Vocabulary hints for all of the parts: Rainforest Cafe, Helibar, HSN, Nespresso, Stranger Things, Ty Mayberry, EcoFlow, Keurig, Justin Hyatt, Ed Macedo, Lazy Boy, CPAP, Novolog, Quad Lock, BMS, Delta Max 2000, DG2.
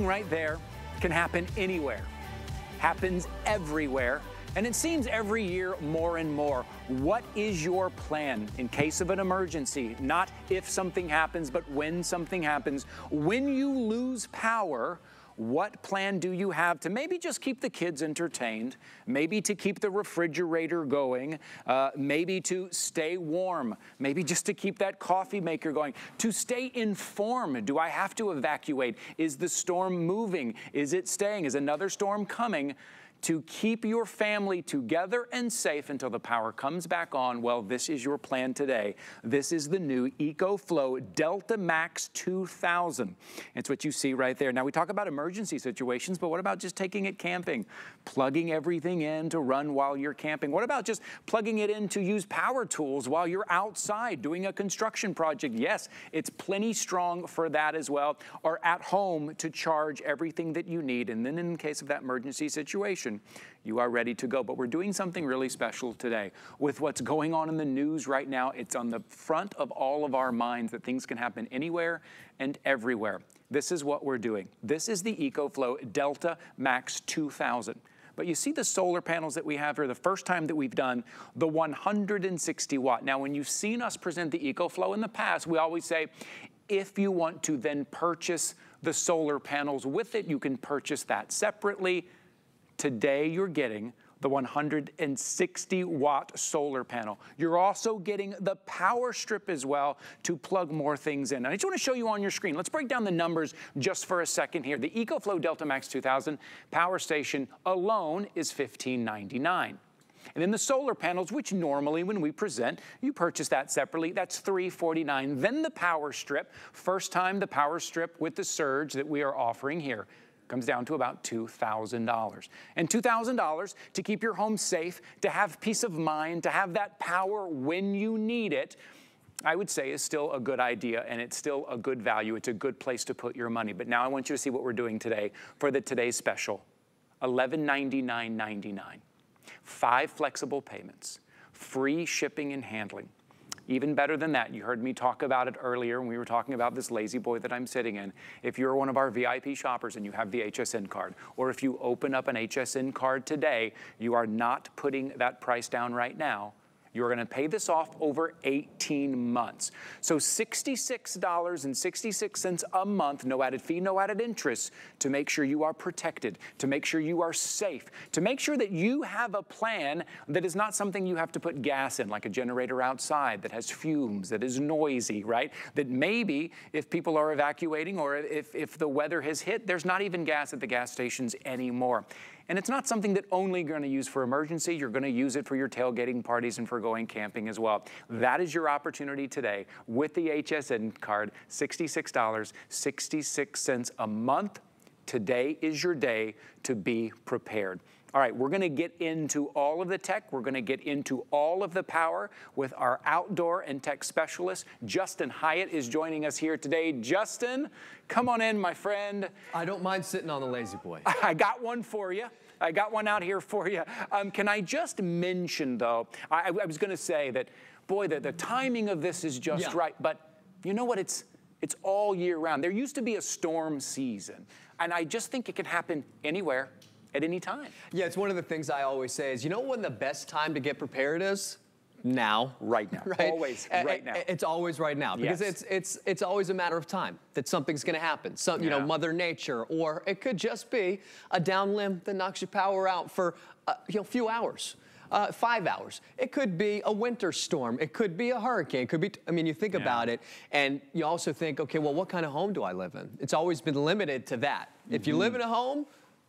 right there can happen anywhere, happens everywhere, and it seems every year more and more. What is your plan in case of an emergency? Not if something happens, but when something happens. When you lose power, what plan do you have to maybe just keep the kids entertained, maybe to keep the refrigerator going, maybe to stay warm, maybe just to keep that coffee maker going, to stay informed? Do I have to evacuate? Is the storm moving? Is it staying? Is another storm coming? To keep your family together and safe until the power comes back on, well, this is your plan today. This is the new EcoFlow Delta Max 2000. It's what you see right there. Now, we talk about emergency situations, but what about just taking it camping? Plugging everything in to run while you're camping? What about just plugging it in to use power tools while you're outside doing a construction project? Yes, it's plenty strong for that as well. Or at home to charge everything that you need. And then in case of that emergency situation, you are ready to go. But we're doing something really special today. With what's going on in the news right now, it's on the front of all of our minds that things can happen anywhere and everywhere. This is what we're doing. This is the EcoFlow Delta Max 2000. But you see the solar panels that we have here, the first time that we've done the 160 watt. Now, when you've seen us present the EcoFlow in the past, we always say, if you want to then purchase the solar panels with it, you can purchase that separately. Today, you're getting the 160-watt solar panel. You're also getting the power strip as well to plug more things in. And I just want to show you on your screen. Let's break down the numbers just for a second here. The EcoFlow Delta Max 2000 power station alone is $15.99. And then the solar panels, which normally when we present, you purchase that separately, that's $3.49. Then the power strip, first time the power strip with the surge that we are offering here, comes down to about $2,000. And $2,000 to keep your home safe, to have peace of mind, to have that power when you need it, I would say is still a good idea, and it's still a good value. It's a good place to put your money. But now I want you to see what we're doing today for the today's special. $1,199.99. 5 flexible payments, free shipping and handling. Even better than that, you heard me talk about it earlier when we were talking about this Lazy Boy that I'm sitting in. If you're one of our VIP shoppers and you have the HSN card, or if you open up an HSN card today, you are not putting that price down right now. You're going to pay this off over 18 months. So $66.66 a month, no added fee, no added interest, to make sure you are protected, to make sure you are safe, to make sure that you have a plan that is not something you have to put gas in, like a generator outside that has fumes, that is noisy, right? That maybe if people are evacuating or if the weather has hit, there's not even gas at the gas stations anymore. And it's not something that only you're going to use for emergency. You're going to use it for your tailgating parties and for going camping as well. That is your opportunity today with the HSN card, $66.66 a month. Today is your day to be prepared. All right, we're going to get into all of the tech. We're going to get into all of the power with our outdoor and tech specialist. Justin Hyatt is joining us here today. Justin, come on in, my friend. I don't mind sitting on the Lazy Boy. I got one for you. I got one out here for you. Can I just mention, though, I was going to say that, boy, the timing of this is just right. But you know what? It's all year round. There used to be a storm season. And I just think it can happen anywhere, at any time. Yeah, it's one of the things I always say is, you know when the best time to get prepared is? Now. Right now. Right? Always right now. It's always right now. Because it's always a matter of time that something's going to happen. You know, Mother Nature, or it could just be a down limb that knocks your power out for a few hours. 5 hours. It could be a winter storm. It could be a hurricane. It could be, I mean, you think about it, and you also think, okay, well, what kind of home do I live in? It's always been limited to that. Mm-hmm. If you live in a home,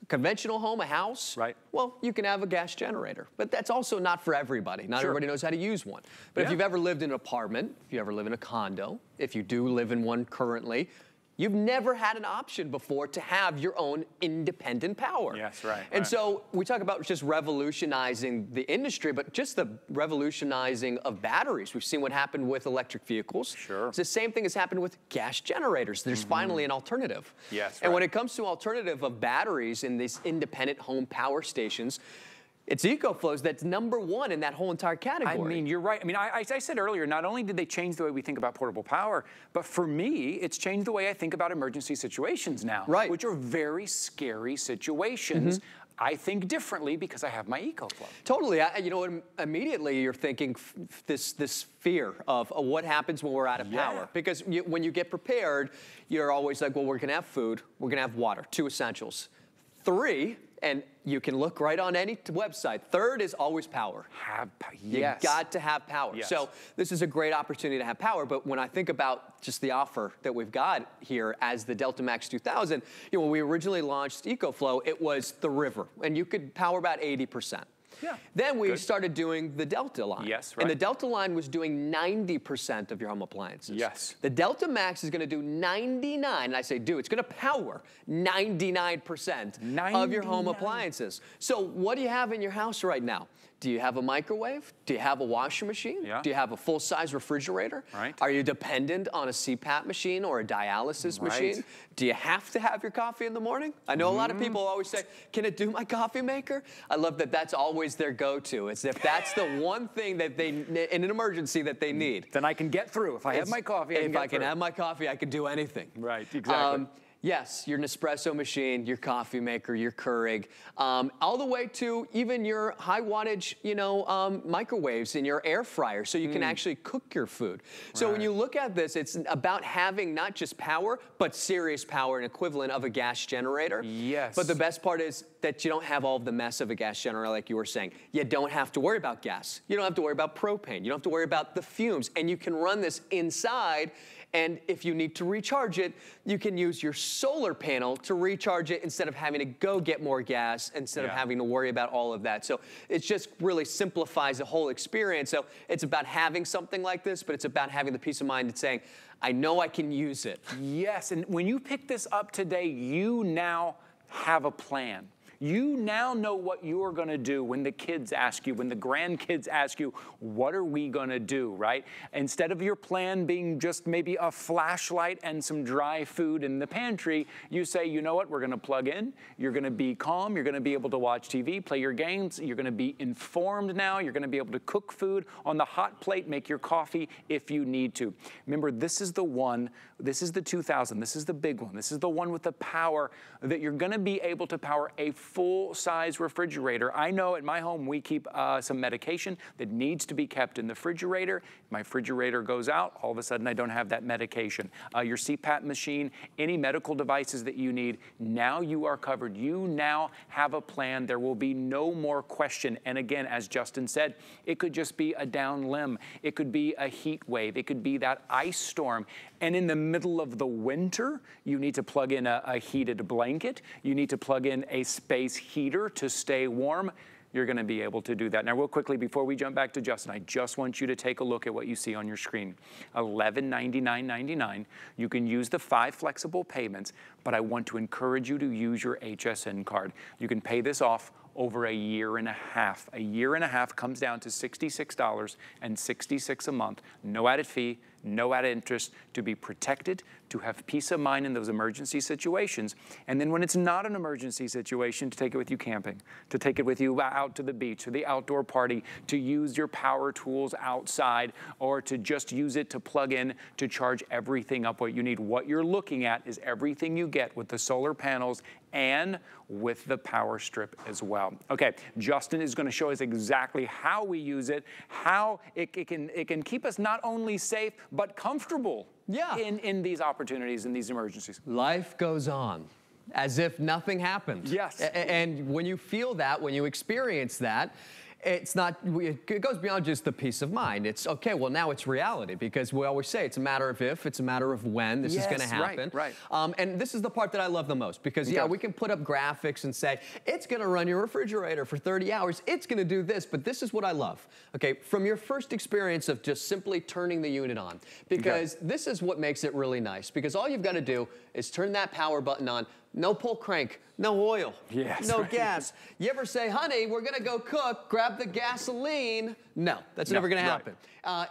conventional home, a house, right? Well, you can have a gas generator, but that's also not for everybody. Not everybody knows how to use one. But if you've ever lived in an apartment, if you ever live in a condo, if you do live in one currently, you've never had an option before to have your own independent power. Yes, right. And so we talk about just revolutionizing the industry, but just the revolutionizing of batteries. We've seen what happened with electric vehicles. Sure. It's the same thing that's happened with gas generators. There's finally an alternative. Yes, right. And when it comes to alternative of batteries in these independent home power stations, It's EcoFlow's that's number one in that whole entire category. I mean, you're right. I mean, as I said earlier, not only did they change the way we think about portable power, but for me, it's changed the way I think about emergency situations now. Right. Which are very scary situations. Mm-hmm. I think differently because I have my EcoFlow. Totally. You know, immediately you're thinking this fear of what happens when we're out of power. Because when you get prepared, you're always like, well, we're going to have food, we're going to have water, two essentials. Three, and you can look right on any website. Third is always power. Yes. You got to have power. Yes. So this is a great opportunity to have power, but when I think about just the offer that we've got here as the Delta Max 2000, you know, when we originally launched EcoFlow, it was the river, and you could power about 80%. Yeah. Then we started doing the Delta line. Yes, right. And the Delta line was doing 90% of your home appliances. Yes. The Delta Max is going to do 99, and I say do, it's going to power 99% of your home appliances. So what do you have in your house right now? Do you have a microwave? Do you have a washing machine? Yeah. Do you have a full-size refrigerator? Right. Are you dependent on a CPAP machine or a dialysis machine? Do you have to have your coffee in the morning? I know a lot of people always say, can it do my coffee maker? I love that that's always their go-to. It's if that's the one thing that they, in an emergency, that they need. Then I can get through. If I have my coffee, If I can have my coffee, I can do anything. Right, exactly. Yes, your Nespresso machine, your coffee maker, your Keurig, all the way to even your high wattage, you know, microwaves and your air fryer, so you can actually cook your food. So when you look at this, it's about having not just power, but serious power, an equivalent of a gas generator. Yes. But the best part is that you don't have all the mess of a gas generator, like you were saying. You don't have to worry about gas. You don't have to worry about propane. You don't have to worry about the fumes, and you can run this inside. And if you need to recharge it, you can use your solar panel to recharge it instead of having to go get more gas, instead of having to worry about all of that. So it just really simplifies the whole experience. So it's about having something like this, but it's about having the peace of mind and saying, I know I can use it. Yes, and when you pick this up today, you now have a plan. You now know what you're gonna do when the kids ask you, when the grandkids ask you, what are we gonna do, right? Instead of your plan being just maybe a flashlight and some dry food in the pantry, you say, you know what, we're gonna plug in, you're gonna be calm, you're gonna be able to watch TV, play your games, you're gonna be informed now, you're gonna be able to cook food on the hot plate, make your coffee if you need to. Remember, this is the one, this is the 2000, this is the big one, this is the one with the power that you're gonna be able to power a full-size refrigerator. I know at my home we keep some medication that needs to be kept in the refrigerator. My refrigerator goes out, all of a sudden I don't have that medication. Your CPAP machine, any medical devices that you need, now you are covered. You now have a plan. There will be no more question. And again, as Justin said, it could just be a down limb. It could be a heat wave. It could be that ice storm. And in the middle of the winter, you need to plug in a heated blanket. You need to plug in a space heater to stay warm. You're gonna be able to do that. Now, real quickly, before we jump back to Justin, I just want you to take a look at what you see on your screen. $1199.99. You can use the 5 flexible payments, but I want to encourage you to use your HSN card. You can pay this off over a year and a half. A year and a half comes down to $66.66 a month. No added fee, no added interest, to be protected, to have peace of mind in those emergency situations. And then when it's not an emergency situation, to take it with you camping, to take it with you out to the beach, to the outdoor party, to use your power tools outside, or to just use it to plug in, to charge everything up what you need. What you're looking at is everything you get with the solar panels and with the power strip as well. Okay, Justin is gonna show us exactly how we use it, how it can keep us not only safe, but comfortable in these opportunities, in these emergencies. Life goes on as if nothing happened. Yes. And when you feel that, when you experience that, it's not, it goes beyond just the peace of mind. It's, okay, well, now it's reality, because we always say it's a matter of if, it's a matter of when this is gonna happen. Right, right. And this is the part that I love the most, because yeah, we can put up graphics and say, it's gonna run your refrigerator for 30 hours, it's gonna do this, but this is what I love. Okay, from your first experience of just simply turning the unit on, because this is what makes it really nice, because all you've gotta do is turn that power button on, No pull crank, no oil, yes, no gas. You ever say, honey, we're gonna go cook, grab the gasoline? No, that's never gonna happen.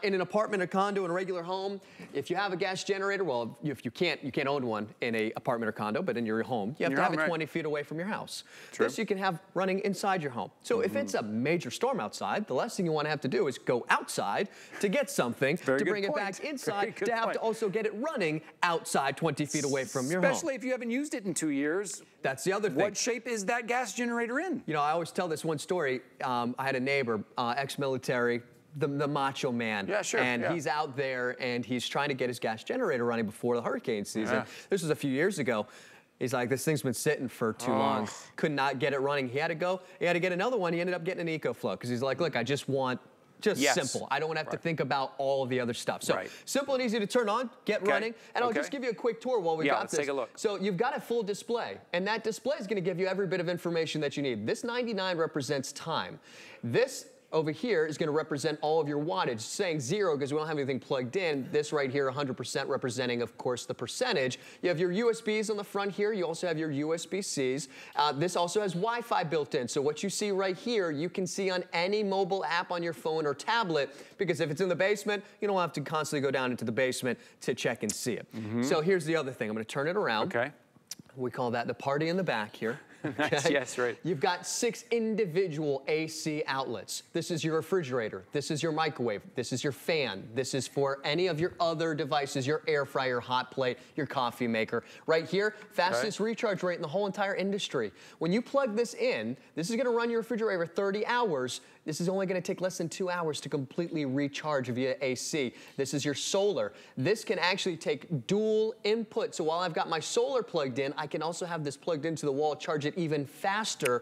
In an apartment, a condo, in a regular home, if you have a gas generator, well, if you can't own one in an apartment or condo, but in your home, you have to have it 20 feet away from your house. True. This you can have running inside your home. So if it's a major storm outside, the last thing you wanna have to do is go outside to get something, to bring it back inside, to have to also get it running outside 20 feet away from your home. Especially if you haven't used it in 2 years. That's the other thing. What shape is that gas generator in? You know, I always tell this one story. I had a neighbor, ex-military, the macho man. Yeah, sure. And he's out there and he's trying to get his gas generator running before the hurricane season. Yeah. This was a few years ago. He's like, this thing's been sitting for too long. Could not get it running. He had to go, he had to get another one. He ended up getting an EcoFlow because he's like, look, I just want simple. I don't have to think about all of the other stuff. So simple and easy to turn on, get running. And I'll just give you a quick tour while we got this. Let's take a look. So you've got a full display, and that display is gonna give you every bit of information that you need. This 99 represents time. This over here is gonna represent all of your wattage, saying zero because we don't have anything plugged in. This right here, 100% representing, of course, the percentage. You have your USBs on the front here. You also have your USB-Cs. This also has Wi-Fi built in. So what you see right here, you can see on any mobile app on your phone or tablet, because if it's in the basement, you don't have to constantly go down into the basement to check and see it. So here's the other thing. I'm gonna turn it around. We call that the party in the back here. You've got 6 individual AC outlets. This is your refrigerator. This is your microwave. This is your fan. This is for any of your other devices, your air fryer, your hot plate, your coffee maker. Right here, fastest recharge rate in the whole entire industry. When you plug this in, this is gonna run your refrigerator for 30 hours. This is only gonna take less than 2 hours to completely recharge via AC. This is your solar. This can actually take dual input. So while I've got my solar plugged in, I can also have this plugged into the wall, charge it even faster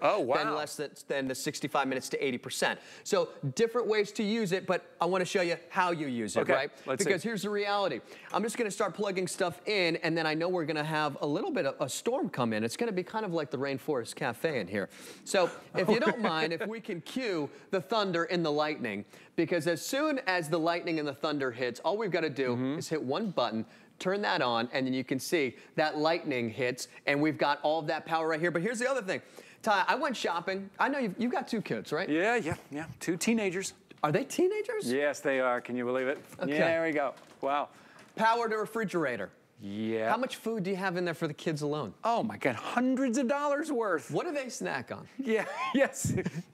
than the 65 minutes to 80%. So different ways to use it, but I wanna show you how you use it, Because here's the reality. I'm just gonna start plugging stuff in, and then I know we're gonna have a little bit of a storm come in. It's gonna be kind of like the Rainforest Cafe in here. So if you don't mind, if we can cue the thunder and the lightning, because as soon as the lightning and the thunder hits, all we've got to do is hit one button, turn that on, and then you can see that lightning hits, and we've got all of that power right here. But here's the other thing. Ty, I went shopping. I know you've got 2 kids, right? Yeah. 2 teenagers. Are they teenagers? Yes, they are. Can you believe it? Okay. Yeah, there we go. Wow. Power to refrigerator. Yeah. How much food do you have in there for the kids alone? Oh my God, hundreds of dollars worth. What do they snack on? Pretty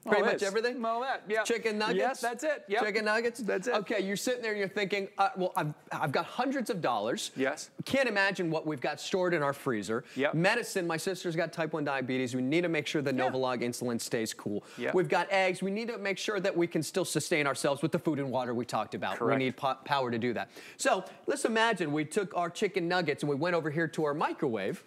much everything? All that, yeah. Chicken nuggets? Yes, that's it. Yep. Chicken nuggets? That's it. Okay, you're sitting there and you're thinking, well, I've got hundreds of dollars. Yes. Can't imagine what we've got stored in our freezer. Yep. Medicine, my sister's got type 1 diabetes. We need to make sure the Novolog insulin stays cool. Yep. We've got eggs. We need to make sure that we can still sustain ourselves with the food and water we talked about. Correct. We need power to do that. So let's imagine we took our chicken nuggets and we went over here to our microwave.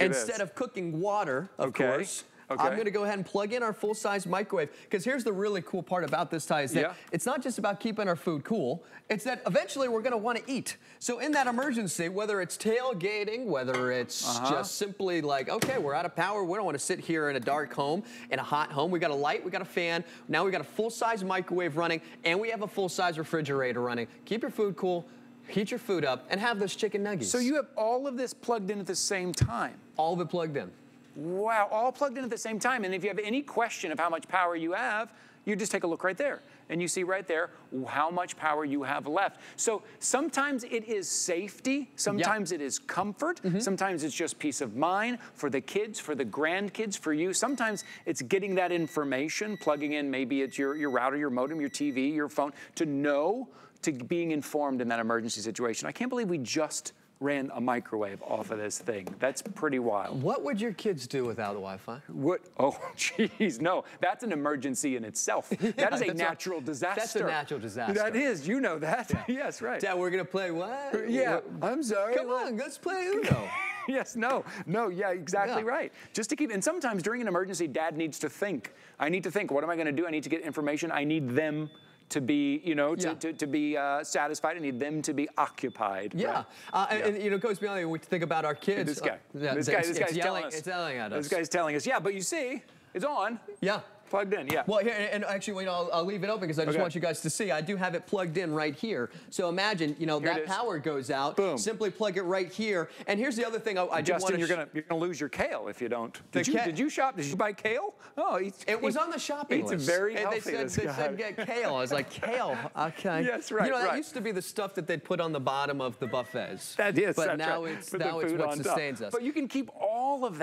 Instead of cooking water, of course, I'm gonna go ahead and plug in our full-size microwave, because here's the really cool part about this, Ty, is that it's not just about keeping our food cool, it's that eventually we're gonna wanna eat. So in that emergency, whether it's tailgating, whether it's just simply like, okay, we're out of power, we don't wanna sit here in a dark home, in a hot home, we got a light, we got a fan, now we got a full-size microwave running, and we have a full-size refrigerator running. Keep your food cool, heat your food up, and have those chicken nuggets. So you have all of this plugged in at the same time? All of it plugged in. Wow, all plugged in at the same time. And if you have any question of how much power you have, you just take a look right there. And you see right there how much power you have left. So sometimes it is safety, sometimes it is comfort, sometimes it's just peace of mind for the kids, for the grandkids, for you. Sometimes it's getting that information, plugging in, maybe it's your router, your modem, your TV, your phone, to know, to being informed in that emergency situation. I can't believe we just ran a microwave off of this thing. That's pretty wild. What would your kids do without Wi-Fi? What? Oh, geez, no. That's an emergency in itself. That is a natural disaster. That's a natural disaster. That is, you know that. Yeah. Yes, right. Dad, we're gonna play what? Yeah, I'm sorry. Come on, let's play Uno. Yes, no, yeah, exactly right. Just to keep, and sometimes during an emergency, Dad needs to think. I need to think, what am I gonna do? I need to get information, I need them to be, you know, to be satisfied. I need them to be occupied. Yeah, right? And you know, it goes beyond when we think about our kids. This guy, this guy's telling us. It's yelling at us. This guy's telling us, yeah, but you see, it's on. Yeah. Plugged in, yeah. Well, here, and actually, wait, I'll leave it open because I just want you guys to see. I do have it plugged in right here. So imagine, you know, that power goes out. Boom. Simply plug it right here. And here's the other thing I do want to... Justin, you're gonna lose your kale if you don't. Did you shop? Did you buy kale? Oh, it was on the shopping list. It's very healthy. And they said get kale. I was like, kale? Okay. Yes, right. You know, that used to be the stuff that they'd put on the bottom of the buffets. That is. But now it's what sustains us. But you can keep all of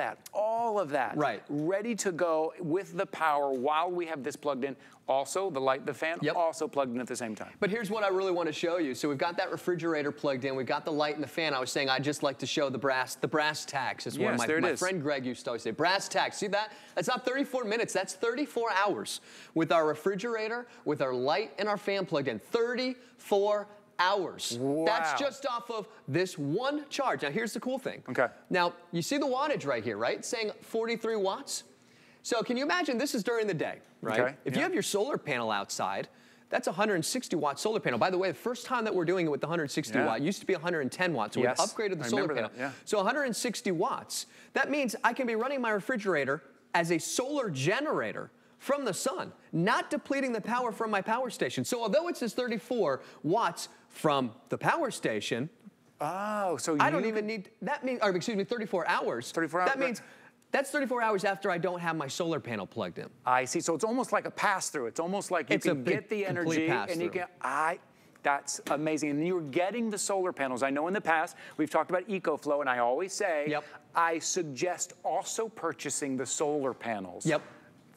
that, ready to go with the power while we have this plugged in. Also, the light, the fan, also plugged in at the same time. But here's what I really want to show you. So we've got that refrigerator plugged in. We've got the light and the fan. I was saying I just like to show the brass tacks. Is one my friend Greg used to always say. Brass tacks. See that? That's not 34 minutes. That's 34 hours with our refrigerator, with our light and our fan plugged in. 34 hours. Wow. That's just off of this one charge. Now here's the cool thing. Okay. Now you see the wattage right here, right? It's saying 43 watts. So can you imagine this is during the day, right? Okay. If you have your solar panel outside, that's a 160 watt solar panel. By the way, the first time that we're doing it with the 160 watt, it used to be 110 watts. So we've upgraded the solar panel. Yeah. So 160 watts. That means I can be running my refrigerator as a solar generator from the sun, not depleting the power from my power station. So although it says 34 watts from the power station, I don't even need, that means, or excuse me, 34 hours. 34 hours. That means, that's 34 hours after I don't have my solar panel plugged in. I see, so it's almost like a pass-through. It's almost like you can get the energy and you can, that's amazing. And you're getting the solar panels. I know in the past, we've talked about EcoFlow, and I always say, I suggest also purchasing the solar panels.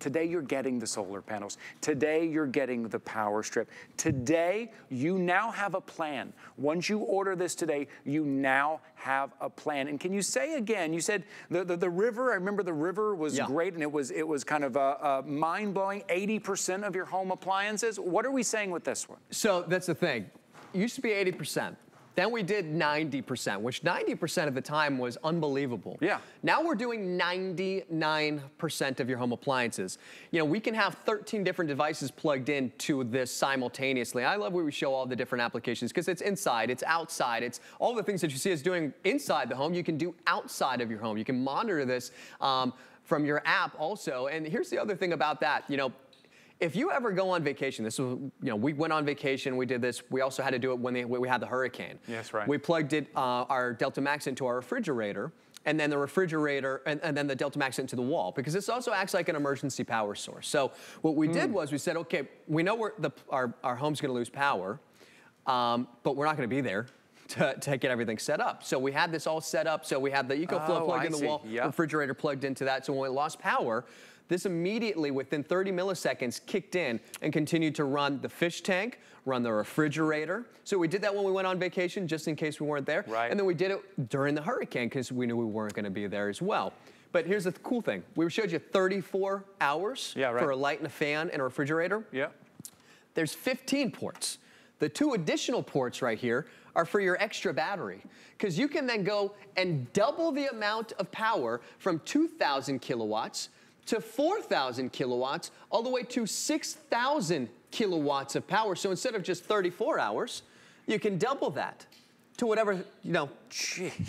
Today you're getting the solar panels. Today you're getting the power strip. Today you now have a plan. Once you order this today, you now have a plan. And can you say again, you said the river, I remember the river was great and it was kind of a mind-blowing 80% of your home appliances. What are we saying with this one? So that's the thing, it used to be 80%. Then we did 90%, which 90% of the time was unbelievable. Yeah. Now we're doing 99% of your home appliances. You know, we can have 13 different devices plugged into this simultaneously. I love where we show all the different applications because it's inside, it's outside, it's all the things that you see us doing inside the home, you can do outside of your home. You can monitor this from your app also. And here's the other thing about that, you know, if you ever go on vacation, this was, you know, we went on vacation, we did this, we also had to do it when we had the hurricane. Yes, right. We plugged it, our Delta Max into our refrigerator, and then the refrigerator, and then the Delta Max into the wall, because this also acts like an emergency power source. So what we did was we said, okay, we know our home's gonna lose power, but we're not gonna be there to get everything set up. So we had this all set up, so we had the EcoFlow plugged in the wall, refrigerator plugged into that, so when we lost power, this immediately, within 30 milliseconds, kicked in and continued to run the fish tank, run the refrigerator. So we did that when we went on vacation, just in case we weren't there. Right. And then we did it during the hurricane because we knew we weren't gonna be there as well. But here's the cool thing. We showed you 34 hours for a light and a fan and a refrigerator. Yeah. There's 15 ports. The two additional ports right here are for your extra battery, because you can then go and double the amount of power from 2,000 kilowatts to 4,000 kilowatts, all the way to 6,000 kilowatts of power. So instead of just 34 hours, you can double that to whatever, you know, 30,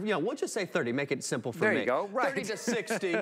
you know, we'll just say 30, make it simple for me. There you go, right. 30 to 60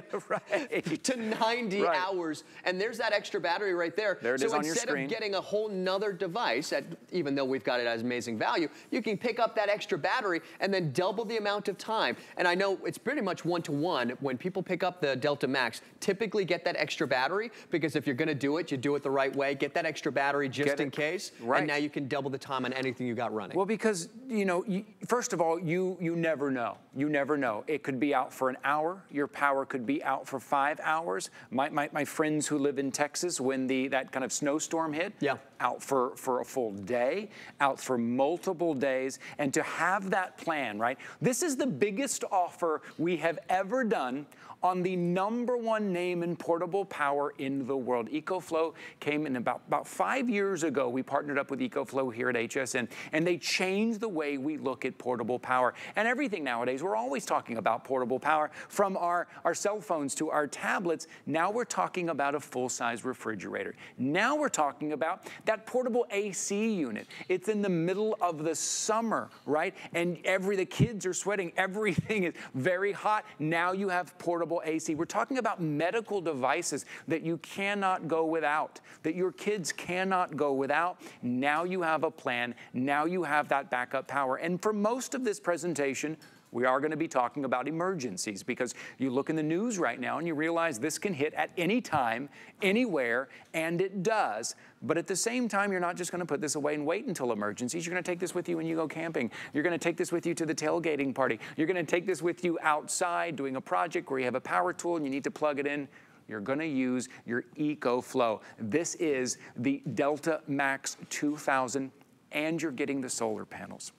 to 90 hours, and there's that extra battery right there. There it is on your screen. So instead of getting a whole nother device, even though we've got it as amazing value, you can pick up that extra battery and then double the amount of time. And I know it's pretty much one-to-one. When people pick up the Delta Max, typically get that extra battery, because if you're gonna do it, you do it the right way, get that extra battery just in case, and now you can double the time on anything you got running. Well, because, you know, first of all, you never know. You never know. It could be out for an hour. Your power could be out for 5 hours. My friends who live in Texas, when that kind of snowstorm hit, out for a full day, out for multiple days, and to have that plan, right? This is the biggest offer we have ever done on the #1 name in portable power in the world. EcoFlow came in about 5 years ago. We partnered up with EcoFlow here at HSN, and they changed the way we look at portable power. And everything nowadays, we're always talking about portable power, from our cell phones to our tablets. Now we're talking about a full-size refrigerator. Now we're talking about that portable AC unit. It's in the middle of the summer, right? And the kids are sweating. Everything is very hot. Now you have portable portable AC. We're talking about medical devices that you cannot go without, that your kids cannot go without. Now you have a plan. Now you have that backup power. And for most of this presentation, we are going to be talking about emergencies, because you look in the news right now and you realize this can hit at any time, anywhere, and it does. But at the same time, you're not just going to put this away and wait until emergencies. You're going to take this with you when you go camping. You're going to take this with you to the tailgating party. You're going to take this with you outside doing a project where you have a power tool and you need to plug it in. You're gonna use your EcoFlow. This is the Delta Max 2000, and you're getting the solar panels,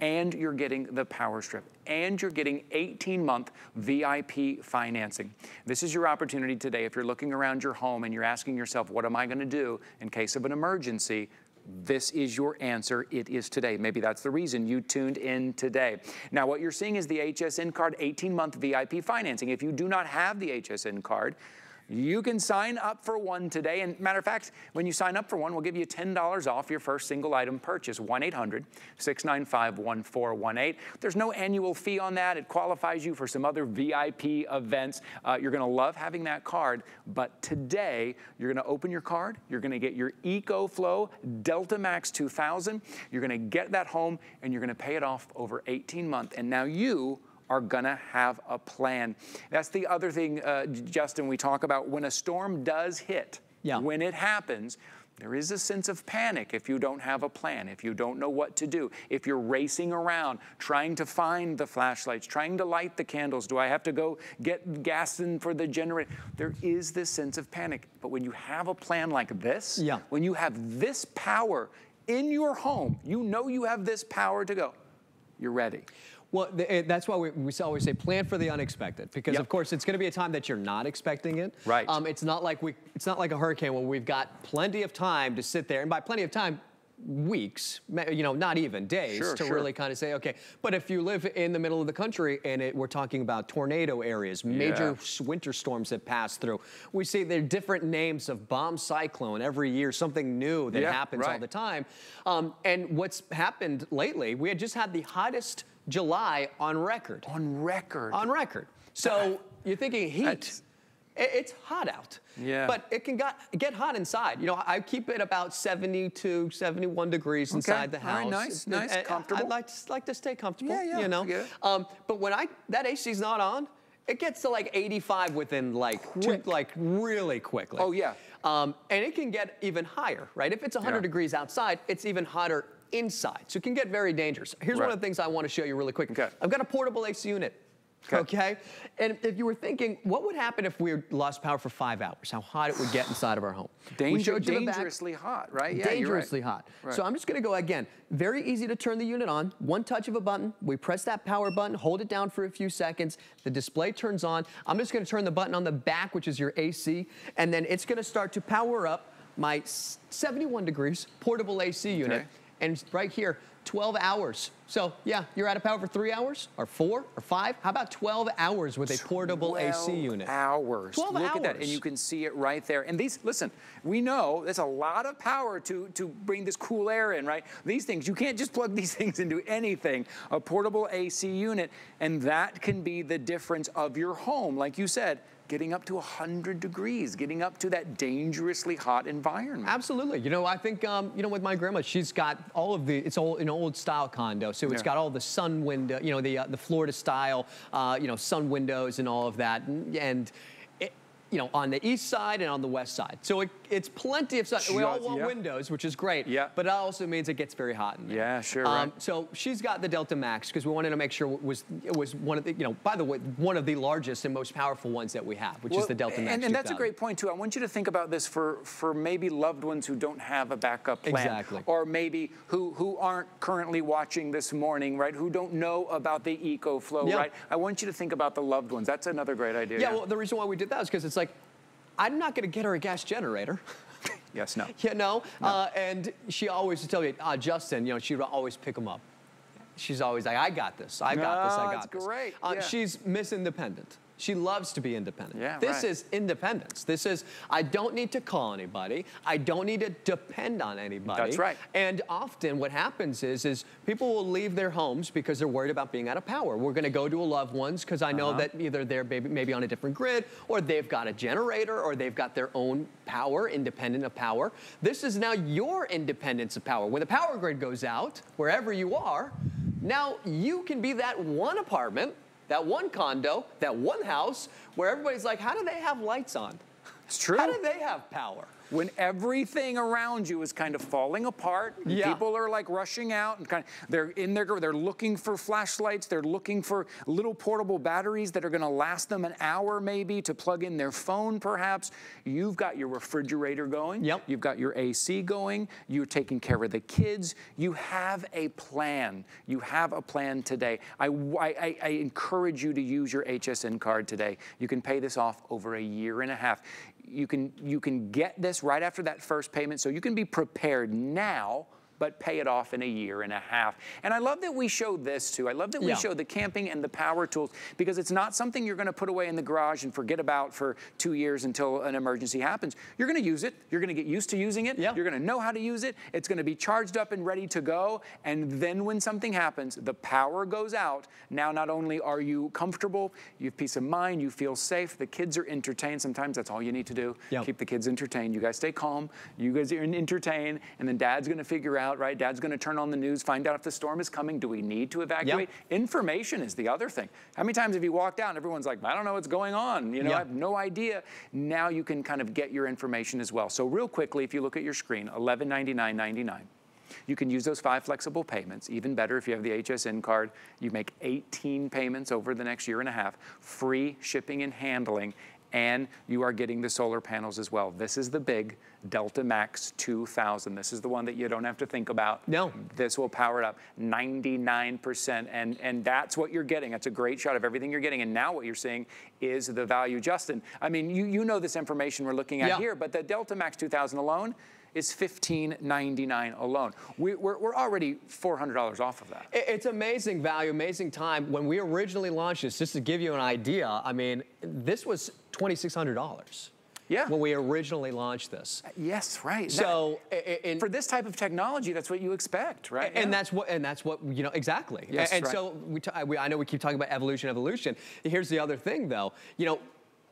and you're getting the power strip, and you're getting 18-month VIP financing. This is your opportunity today. If you're looking around your home and you're asking yourself, what am I gonna do in case of an emergency? This is your answer. It is today. Maybe that's the reason you tuned in today. Now, what you're seeing is the HSN card, 18-month VIP financing. If you do not have the HSN card, you can sign up for one today. And matter of fact, when you sign up for one, we'll give you $10 off your first single item purchase, 1-800-695-1418. There's no annual fee on that. It qualifies you for some other VIP events. You're gonna love having that card, but today you're gonna open your card, you're gonna get your EcoFlow Delta Max 2000, you're gonna get that home, and you're gonna pay it off over 18 months. And now you are gonna have a plan. That's the other thing, Justin, we talk about when a storm does hit, when it happens, there is a sense of panic if you don't have a plan, if you don't know what to do, if you're racing around, trying to find the flashlights, trying to light the candles. Do I have to go get gas in for the generator? There is this sense of panic. But when you have a plan like this, when you have this power in your home, you know you have this power to go, you're ready. Well, that's why we always say plan for the unexpected, because of course it's going to be a time that you're not expecting it. Right. It's not like a hurricane where we've got plenty of time to sit there, and by plenty of time, weeks, you know, not even days, to really kind of say, okay. But if you live in the middle of the country, and we're talking about tornado areas, major winter storms that pass through, we see there are different names of bomb cyclone every year, something new that happens all the time. And what's happened lately, we had just had the hottest July on record. On record. On record. So you're thinking heat. It's hot out. But it can get hot inside. You know, I keep it about 72, 71 degrees inside the house. All right, nice, nice, comfortable. I like to stay comfortable, you know. But when that AC's not on, it gets to like 85 within like really quickly. And it can get even higher, right? If it's 100 degrees outside, it's even hotter inside, so it can get very dangerous. Here's one of the things I want to show you really quick. I've got a portable AC unit, and if you were thinking, what would happen if we lost power for 5 hours, how hot it would get inside of our home. Dangerously hot, right? Dangerously hot. So I'm just gonna go again. Very easy to turn the unit on, one touch of a button. We press that power button, hold it down for a few seconds, the display turns on. I'm just gonna turn the button on the back, which is your AC, and then it's gonna start to power up my 71 degrees portable AC unit. And right here, 12 hours. So yeah, you're out of power for 3 hours, or 4, or 5. How about 12 hours with a portable AC unit? 12 hours. 12 hours. Look at that, and you can see it right there. And these, listen, we know that's a lot of power to bring this cool air in, right? These things, you can't just plug these things into anything. A portable AC unit, and that can be the difference of your home, like you said, getting up to 100 degrees, getting up to that dangerously hot environment. Absolutely. You know, I think, you know, with my grandma, she's got all of the, it's all an old style condo, so it's got all the sun window, you know, the Florida style, you know, sun windows and all of that. And it, you know, on the east side and on the west side. So it's plenty of sun. We all want windows, which is great, but it also means it gets very hot in there. So she's got the Delta Max because we wanted to make sure it was one of the, you know, by the way, one of the largest and most powerful ones that we have, which is the Delta Max 2000. And that's a great point too. I want you to think about this for maybe loved ones who don't have a backup plan. Or maybe who aren't currently watching this morning, right? Who don't know about the EcoFlow, right? I want you to think about the loved ones. That's another great idea. Well, the reason why we did that is because it's like, I'm not gonna get her a gas generator. You know, and she always would tell me, Justin, you know, she would always pick him up. She's always like, I got this, I got this, I got this. Great. She's Miss Independent. She loves to be independent. Yeah, this is independence. This is, I don't need to call anybody. I don't need to depend on anybody. That's right. And often what happens is people will leave their homes because they're worried about being out of power. We're gonna go to a loved one's because I know that either they're maybe on a different grid, or they've got a generator, or they've got their own power, independent of power. This is now your independence of power. When the power grid goes out, wherever you are, now you can be that one apartment, that one condo, that one house, where everybody's like, how do they have lights on? It's true. How do they have power? When everything around you is kind of falling apart, yeah. People are like rushing out and they're in their, they're looking for flashlights, they're looking for little portable batteries that are gonna last them an hour maybe to plug in their phone perhaps. You've got your refrigerator going, yep. You've got your AC going, you're taking care of the kids, you have a plan. You have a plan today. I encourage you to use your HSN card today. You can pay this off over a year and a half. You can get this right after that first payment, so you can be prepared now, but pay it off in a year and a half. And I love that we show this too. I love that we yeah. show the camping and the power tools, because it's not something you're gonna put away in the garage and forget about for 2 years until an emergency happens. You're gonna use it, you're gonna get used to using it, yeah. You're gonna know how to use it, it's gonna be charged up and ready to go, and then when something happens, the power goes out. Now not only are you comfortable, you have peace of mind, you feel safe, the kids are entertained. Sometimes that's all you need to do, yep. Keep the kids entertained. You guys stay calm, you guys are entertained, and then dad's gonna figure out, right? Dad's gonna turn on the news, find out if the storm is coming. Do we need to evacuate? Yep. Information is the other thing. How many times have you walked out and everyone's like, I don't know what's going on. You know, yep. I have no idea. Now you can kind of get your information as well. So real quickly, if you look at your screen, $1199.99. You can use those 5 flexible payments. Even better if you have the HSN card. You make 18 payments over the next year and a half. Free shipping and handling. And you are getting the solar panels as well. This is the big Delta Max 2000. This is the one that you don't have to think about. No. This will power it up 99%, and that's what you're getting. That's a great shot of everything you're getting, and now what you're seeing is the value. Justin, I mean, you know this information we're looking at yeah. here, but the Delta Max 2000 alone, it's $15.99 alone. We're already $400 off of that. It's amazing value, amazing time. When we originally launched this, just to give you an idea, I mean, this was $2,600. Yeah. When we originally launched this. Yes, right. So that, for this type of technology, that's what you expect, right? And yeah. that's what you know exactly. Yes, and right. So I know we keep talking about evolution. Here's the other thing, though. You know,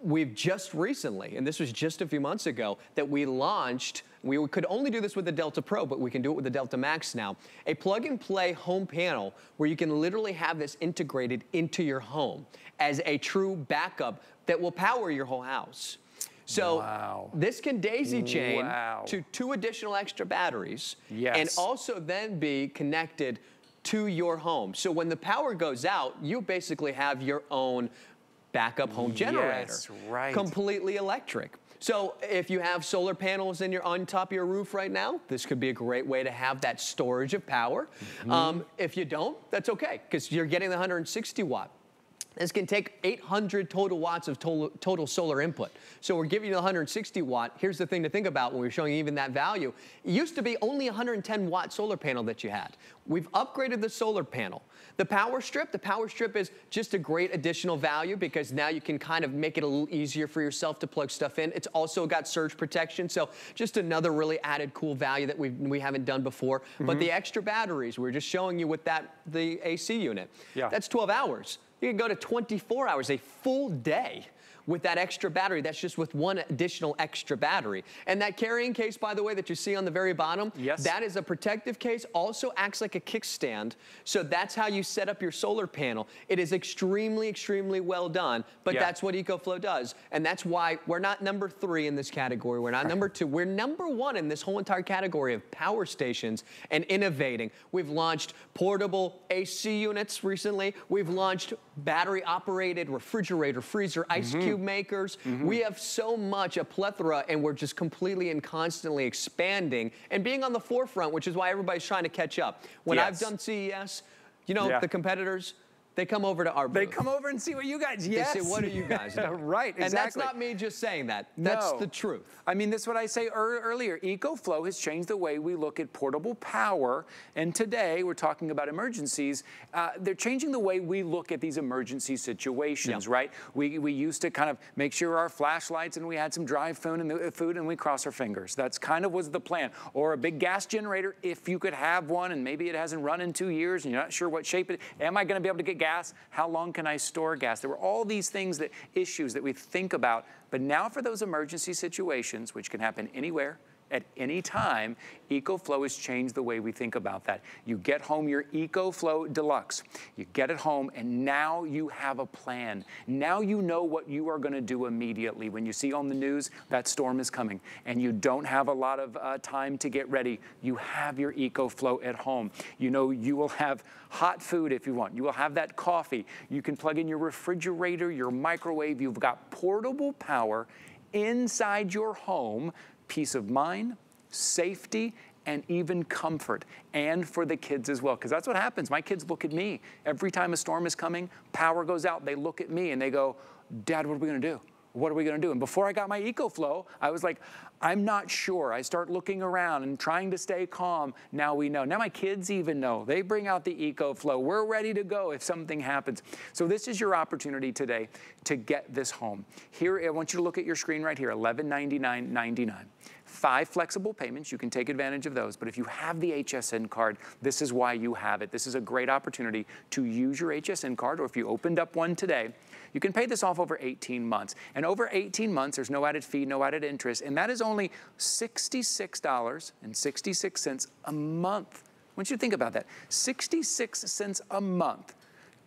we've just recently, and this was just a few months ago, that we launched. We could only do this with the Delta Pro, but we can do it with the Delta Max now. A plug-and-play home panel where you can literally have this integrated into your home as a true backup that will power your whole house. So wow. This can daisy chain wow. to 2 additional extra batteries yes. and also then be connected to your home. So when the power goes out, you basically have your own backup home generator. Yes, right. Completely electric. So if you have solar panels on top of your roof right now, this could be a great way to have that storage of power. Mm-hmm. If you don't, that's okay, because you're getting the 160 watt. This can take 800 total watts of total solar input. So we're giving you the 160 watt. Here's the thing to think about when we're showing you even that value. It used to be only 110 watt solar panel that you had. We've upgraded the solar panel. The power strip is just a great additional value because now you can kind of make it a little easier for yourself to plug stuff in. It's also got surge protection, so just another really added cool value that we haven't done before. Mm-hmm. But the extra batteries, we're just showing you with the AC unit. Yeah. That's 12 hours. You can go to 24 hours, a full day with that extra battery. That's just with one additional extra battery. And that carrying case, by the way, that you see on the very bottom, yes. that is a protective case, also acts like a kickstand. So that's how you set up your solar panel. It is extremely, extremely well done, but yeah. that's what EcoFlow does. And that's why we're not number 3 in this category. We're not number 2. We're number 1 in this whole entire category of power stations and innovating. We've launched portable AC units recently. We've launched battery-operated refrigerator, freezer, ice mm-hmm. cube makers. Mm-hmm. We have so much, a plethora, and we're just completely and constantly expanding and being on the forefront, which is why everybody's trying to catch up. When yes. I've done CES, you know, yeah. the competitors, They come over to our booth. They come over and see what you guys, yes. They say, what are you guys doing? Right, exactly. And that's not me just saying that. That's the truth. I mean, that's what I say earlier. EcoFlow has changed the way we look at portable power. And today, we're talking about emergencies. They're changing the way we look at these emergency situations, right? We used to kind of make sure our flashlights and we had some dry food and we cross our fingers. That's kind of was the plan. Or a big gas generator, if you could have one, and maybe it hasn't run in 2 years and you're not sure what shape it is. Am I gonna be able to get gas? How long can I store gas? There were all these things, that issues that we think about, but now for those emergency situations, which can happen anywhere, at any time, EcoFlow has changed the way we think about that. You get home your EcoFlow Deluxe. You get it home and now you have a plan. Now you know what you are gonna do immediately. When you see on the news that storm is coming and you don't have a lot of time to get ready, you have your EcoFlow at home. You know you will have hot food if you want. You will have that coffee. You can plug in your refrigerator, your microwave. You've got portable power inside your home. Peace of mind, safety, and even comfort, and for the kids as well, because that's what happens. My kids look at me. Every time a storm is coming, power goes out, they look at me and they go, Dad, what are we gonna do? What are we gonna do? And before I got my EcoFlow, I was like, I'm not sure. I start looking around and trying to stay calm. Now we know. Now my kids even know. They bring out the EcoFlow. We're ready to go if something happens. So this is your opportunity today to get this home. Here, I want you to look at your screen right here, $1199.99. 5 flexible payments, you can take advantage of those, but if you have the HSN card, this is why you have it. This is a great opportunity to use your HSN card, or if you opened up one today, you can pay this off over 18 months. And over 18 months, there's no added fee, no added interest, and that is only $66.66 a month. I want you to think about that. 66 cents a month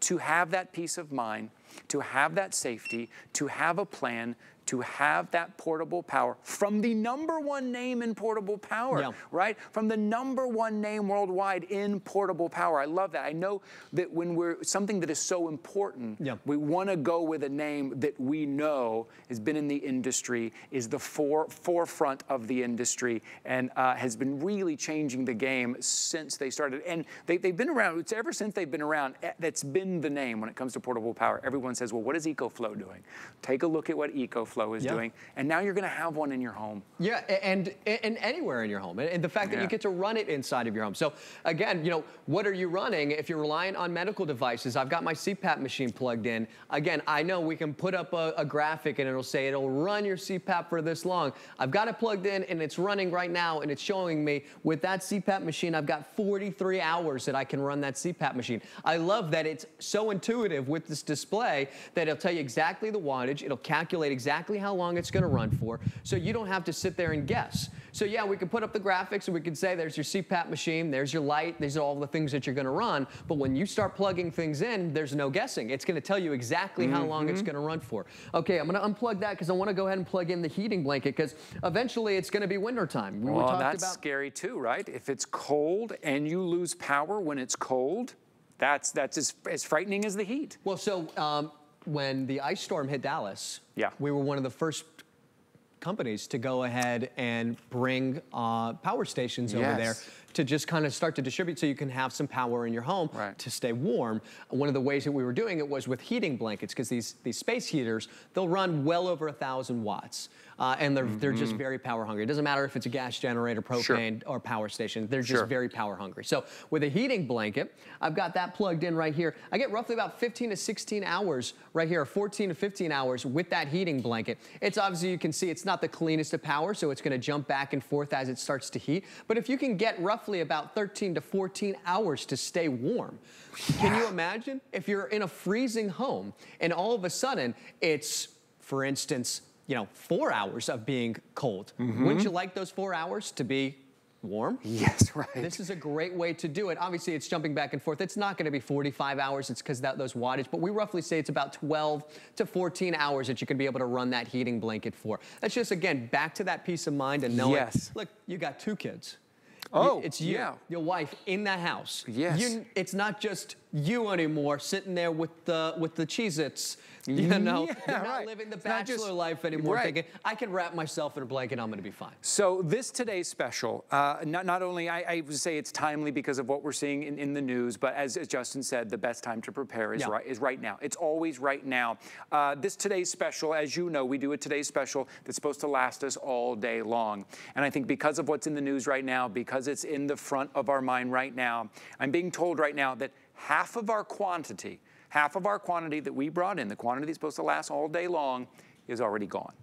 to have that peace of mind, to have that safety, to have a plan, to have that portable power from the #1 name in portable power, right? From the #1 name worldwide in portable power. I love that. I know that when we're, something that is so important, we wanna go with a name that we know has been in the industry, is the forefront of the industry, and has been really changing the game since they started. And they've been around, it's ever since they've been around, that's been the name when it comes to portable power. Everyone says, well, what is EcoFlow doing? Take a look at what EcoFlow is doing, and now you're gonna have one in your home. Yeah, and anywhere in your home, and the fact that you get to run it inside of your home. So again, you know, what are you running? If you're relying on medical devices, I've got my CPAP machine plugged in. Again, I know we can put up a graphic and it'll say, it'll run your CPAP for this long. I've got it plugged in and it's running right now, and it's showing me with that CPAP machine, I've got 43 hours that I can run that CPAP machine. I love that it's so intuitive with this display that it'll tell you exactly the wattage, it'll calculate exactly how long it's gonna run for, so you don't have to sit there and guess. So yeah, we can put up the graphics and we can say there's your CPAP machine, there's your light, these are all the things that you're gonna run, but when you start plugging things in, there's no guessing. It's gonna tell you exactly how long it's gonna run for. Okay, I'm gonna unplug that because I wanna go ahead and plug in the heating blanket, because eventually it's gonna be winter time. We talked that's about scary too, right? If it's cold and you lose power when it's cold, that's as frightening as the heat. Well, so when the ice storm hit Dallas, we were one of the first companies to go ahead and bring power stations over there to just kind of start to distribute so you can have some power in your home to stay warm. One of the ways that we were doing it was with heating blankets, because these space heaters, they'll run well over 1,000 watts. And they're just very power hungry. It doesn't matter if it's a gas generator, propane, or power station. They're just very power hungry. So with a heating blanket, I've got that plugged in right here. I get roughly about 15 to 16 hours right here, 14 to 15 hours with that heating blanket. It's obviously, you can see, it's not the cleanest of power, so it's gonna jump back and forth as it starts to heat. But if you can get roughly about 13 to 14 hours to stay warm, can you imagine if you're in a freezing home and all of a sudden it's, for instance, you know, 4 hours of being cold. Wouldn't you like those 4 hours to be warm? Yes, right. This is a great way to do it. Obviously, it's jumping back and forth. It's not gonna be 45 hours, it's because those wattage, but we roughly say it's about 12 to 14 hours that you can be able to run that heating blanket for. That's just, again, back to that peace of mind and knowing, look, you got 2 kids. Oh, it's you, your wife in the house. Yes. It's not just you anymore, sitting there with the Cheez-Its. You know, you're not living the bachelor life anymore, thinking, I can wrap myself in a blanket, I'm gonna be fine. So this today's special, not only, I would say it's timely because of what we're seeing in the news, but as Justin said, the best time to prepare is, right now. It's always right now. This today's special, as you know, we do a today's special that's supposed to last us all day long. And I think because of what's in the news right now, because it's in the front of our mind right now, I'm being told right now that half of our quantity that we brought in, the quantity that's supposed to last all day long, is already gone.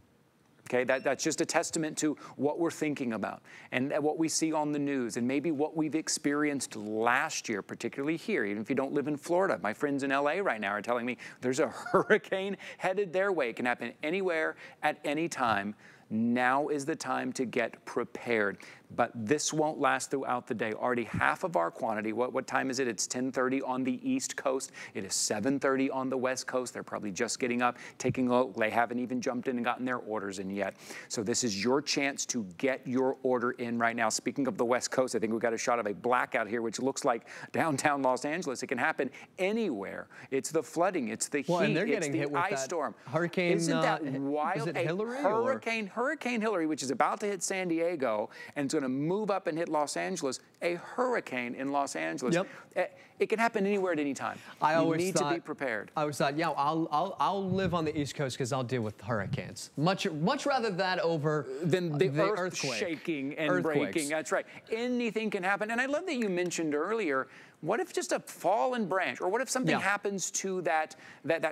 Okay, that's just a testament to what we're thinking about and what we see on the news and maybe what we've experienced last year, particularly here, even if you don't live in Florida. My friends in LA right now are telling me there's a hurricane headed their way. It can happen anywhere at any time. Now is the time to get prepared. But this won't last throughout the day. Already half of our quantity, what time is it? It's 10:30 on the East Coast. It is 7:30 on the West Coast. They're probably just getting up, taking a look. They haven't even jumped in and gotten their orders in yet. So this is your chance to get your order in right now. Speaking of the West Coast, I think we've got a shot of a blackout here, which looks like downtown Los Angeles. It can happen anywhere. It's the flooding. It's the heat. It's the ice storm. Hurricane, isn't that wild? Is it Hillary? Hurricane Hillary, which is about to hit San Diego, and it's going to move up and hit Los Angeles, a hurricane in Los Angeles. Yep. It can happen anywhere at any time. You need to be prepared. I always thought, yeah, I'll live on the East Coast because I'll deal with hurricanes. Much rather that over than the earth shaking and breaking. That's right. Anything can happen. And I love that you mentioned earlier, what if just a fallen branch, or what if something happens to that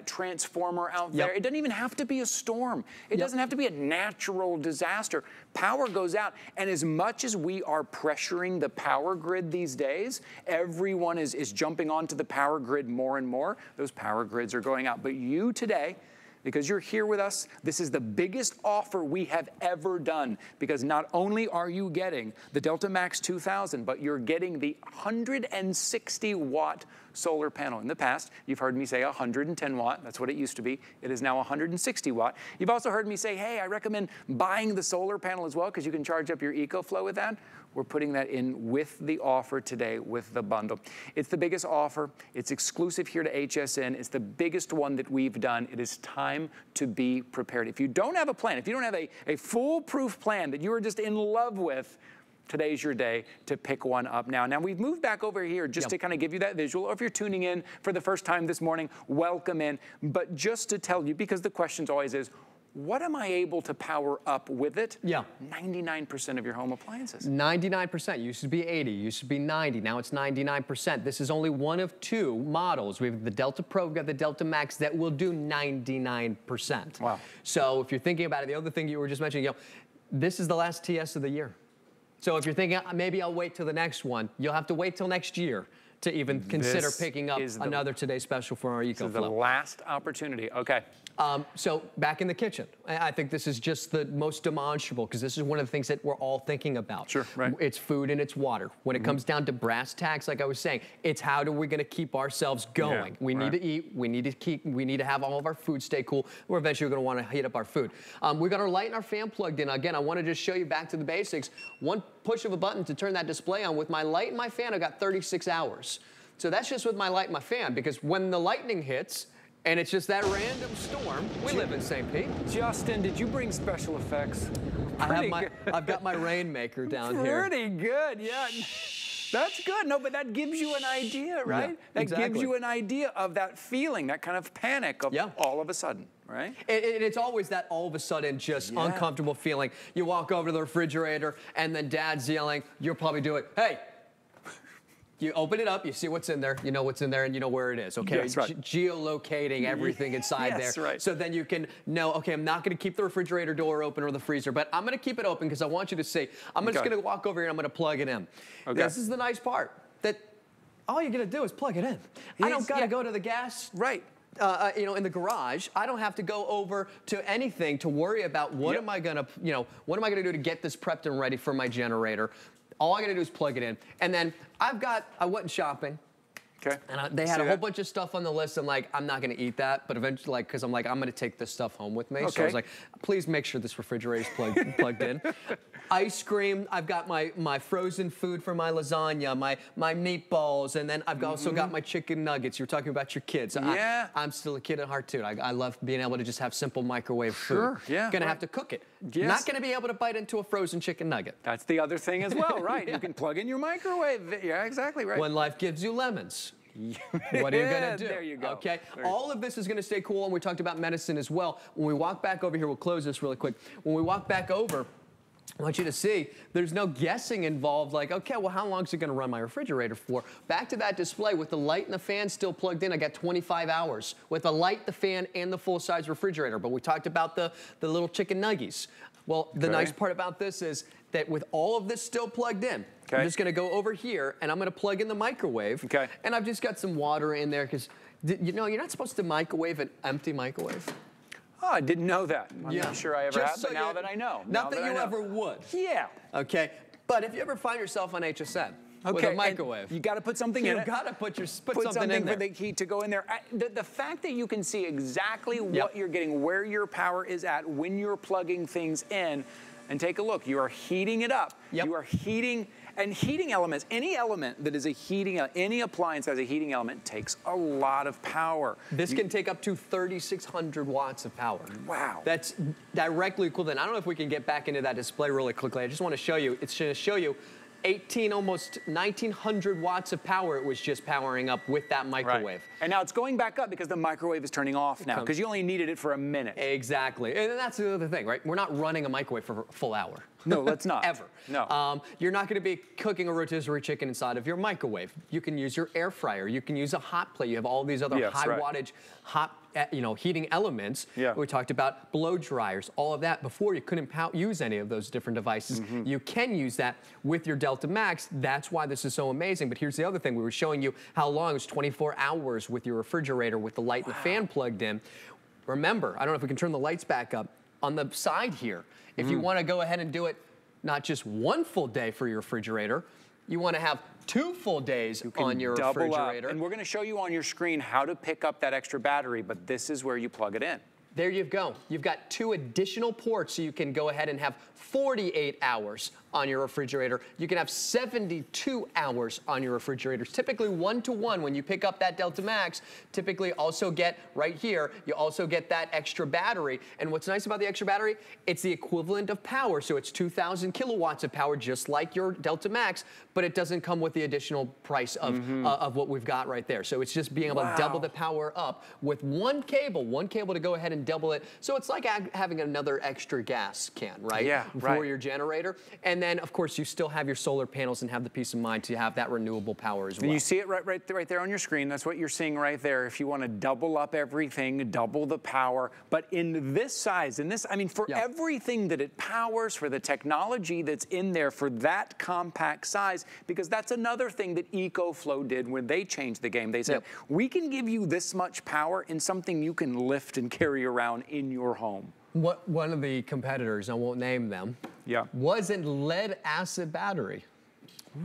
transformer out there? It doesn't even have to be a storm. It doesn't have to be a natural disaster. Power goes out, and as much as we are pressuring the power grid these days, everyone is jumping onto the power grid more and more. Those power grids are going out. But you today, because you're here with us, this is the biggest offer we have ever done, because not only are you getting the Delta Max 2000, but you're getting the 160-watt solar panel. In the past, you've heard me say 110 watt. That's what it used to be. It is now 160 watt. You've also heard me say, hey, I recommend buying the solar panel as well, because you can charge up your EcoFlow with that. We're putting that in with the offer today with the bundle. It's the biggest offer. It's exclusive here to HSN. It's the biggest one that we've done. It is time to be prepared. If you don't have a plan, if you don't have a foolproof plan that you are just in love with, today's your day to pick one up now. Now, we've moved back over here just to kind of give you that visual, or if you're tuning in for the first time this morning, welcome in. But just to tell you, because the question always is, what am I able to power up with it? Yeah. 99% of your home appliances. 99%. Used to be 80, used to be 90, now it's 99%. This is only one of two models. We have the Delta Pro, we've got the Delta Max that will do 99%. Wow. So if you're thinking about it, the other thing you were just mentioning, you know, this is the last TS of the year. So if you're thinking, maybe I'll wait till the next one, you'll have to wait till next year to even consider picking up another today's special for our EcoFlow. This is the last opportunity, okay. So back in the kitchen, I think this is just the most demonstrable, because this is one of the things that we're all thinking about. Sure, right. It's food and it's water. When it comes down to brass tacks, like I was saying, it's how do we gonna keep ourselves going? Yeah, we need to eat, we need to have all of our food stay cool. We're eventually gonna wanna heat up our food. We got our light and our fan plugged in. Again, I wanna just show you back to the basics. One push of a button to turn that display on. With my light and my fan, I got 36 hours. So that's just with my light and my fan, because when the lightning hits, and it's just that random storm. We live in St. Pete. Justin, did you bring special effects? I've got my rainmaker down here. Pretty good, yeah. That's good. No, but that gives you an idea, right? Yeah, that gives you an idea of that feeling, that kind of panic of all of a sudden. Right? It's always that all of a sudden just uncomfortable feeling. You walk over to the refrigerator and then dad's yelling, you'll probably do it, hey. You open it up, you see what's in there, you know what's in there, and you know where it is, okay? Yes, right. Geolocating everything inside there. Right. So then you can know, okay, I'm not gonna keep the refrigerator door open or the freezer, but I'm gonna keep it open because I want you to see. I'm just gonna walk over here and I'm gonna plug it in. Okay. This is the nice part, that all you're gonna do is plug it in. I don't gotta go to the gas. Right. You know, in the garage, I don't have to go over to anything to worry about what am I gonna, you know, what am I gonna do to get this prepped and ready for my generator? All I gotta do is plug it in. And then I've got, I went shopping. Okay. And they had a whole bunch of stuff on the list, and like, I'm not gonna eat that, but eventually, like, cause I'm like, I'm gonna take this stuff home with me. Okay. So I was like, please make sure this refrigerator's plugged in. Ice cream, I've got my frozen food for my lasagna, my meatballs, and then I've also got my chicken nuggets. You were talking about your kids. Yeah. I'm still a kid at heart too. I love being able to just have simple microwave food. Sure, yeah. Gonna have to cook it. Yes. Not gonna be able to bite into a frozen chicken nugget. That's the other thing as well, right? Yeah. You can plug in your microwave. Yeah, exactly right. When life gives you lemons. What are you gonna do? There you go. Okay, all of this is gonna stay cool, and we talked about medicine as well. When we walk back over here, we'll close this really quick. When we walk back over, I want you to see there's no guessing involved, like, okay, well, how long is it gonna run my refrigerator for? Back to that display with the light and the fan still plugged in, I got 25 hours with the light, the fan, and the full-size refrigerator. But we talked about the little chicken nuggies. Well, the nice part about this is that with all of this still plugged in, I'm just gonna go over here and I'm gonna plug in the microwave. Okay. And I've just got some water in there because, you know, you're not supposed to microwave an empty microwave. Oh, I didn't know that. I'm not sure I ever have, so but now that I know. Not that you ever would. Yeah. Okay, but if you ever find yourself on HSN, with a microwave. You gotta put something in it. You gotta put something in there. For the heat to go in there. The fact that you can see exactly what you're getting, where your power is at, when you're plugging things in, and take a look, you are heating it up. Yep. You are heating, and heating elements, any element that is a heating, any appliance that has a heating element takes a lot of power. This can take up to 3,600 watts of power. Wow. That's directly equivalent. I don't know if we can get back into that display really quickly. I just wanna show you, it's gonna show you 18, almost 1,900 watts of power it was just powering up with that microwave. Right. And now it's going back up because the microwave is turning off now because you only needed it for a minute. Exactly, and that's the other thing, right? We're not running a microwave for a full hour. No, let's not. Ever. No. You're not gonna be cooking a rotisserie chicken inside of your microwave. You can use your air fryer, you can use a hot plate, you have all these other high wattage hot heating elements. Yeah. We talked about blow dryers, all of that. Before, you couldn't use any of those different devices. You can use that with your Delta Max. That's why this is so amazing. But here's the other thing. We were showing you how long. It was 24 hours with your refrigerator with the light and the fan plugged in. Remember, I don't know if we can turn the lights back up. On the side here, if you wanna go ahead and do it not just one full day for your refrigerator, you wanna have 2 full days on your refrigerator. And we're gonna show you on your screen how to pick up that extra battery, but this is where you plug it in. There you go. You've got 2 additional ports, so you can go ahead and have 48 hours on your refrigerator. You can have 72 hours on your refrigerators. Typically 1-to-1 when you pick up that Delta Max, typically also get right here, you also get that extra battery. And what's nice about the extra battery, it's the equivalent of power. So it's 2,000 kilowatts of power, just like your Delta Max, but it doesn't come with the additional price of what we've got right there. So it's just being able to double the power up with one cable to go ahead and double it. So it's like having another extra gas can, right? Yeah, for your generator. And then, of course, you still have your solar panels and have the peace of mind to have that renewable power as well. And you see it right there on your screen. That's what you're seeing right there. If you want to double up everything, double the power, but in this size, in this, I mean, for everything that it powers, for the technology that's in there, for that compact size, because that's another thing that EcoFlow did when they changed the game. They said, we can give you this much power in something you can lift and carry around in your home. What, one of the competitors, I won't name them, was a lead-acid battery.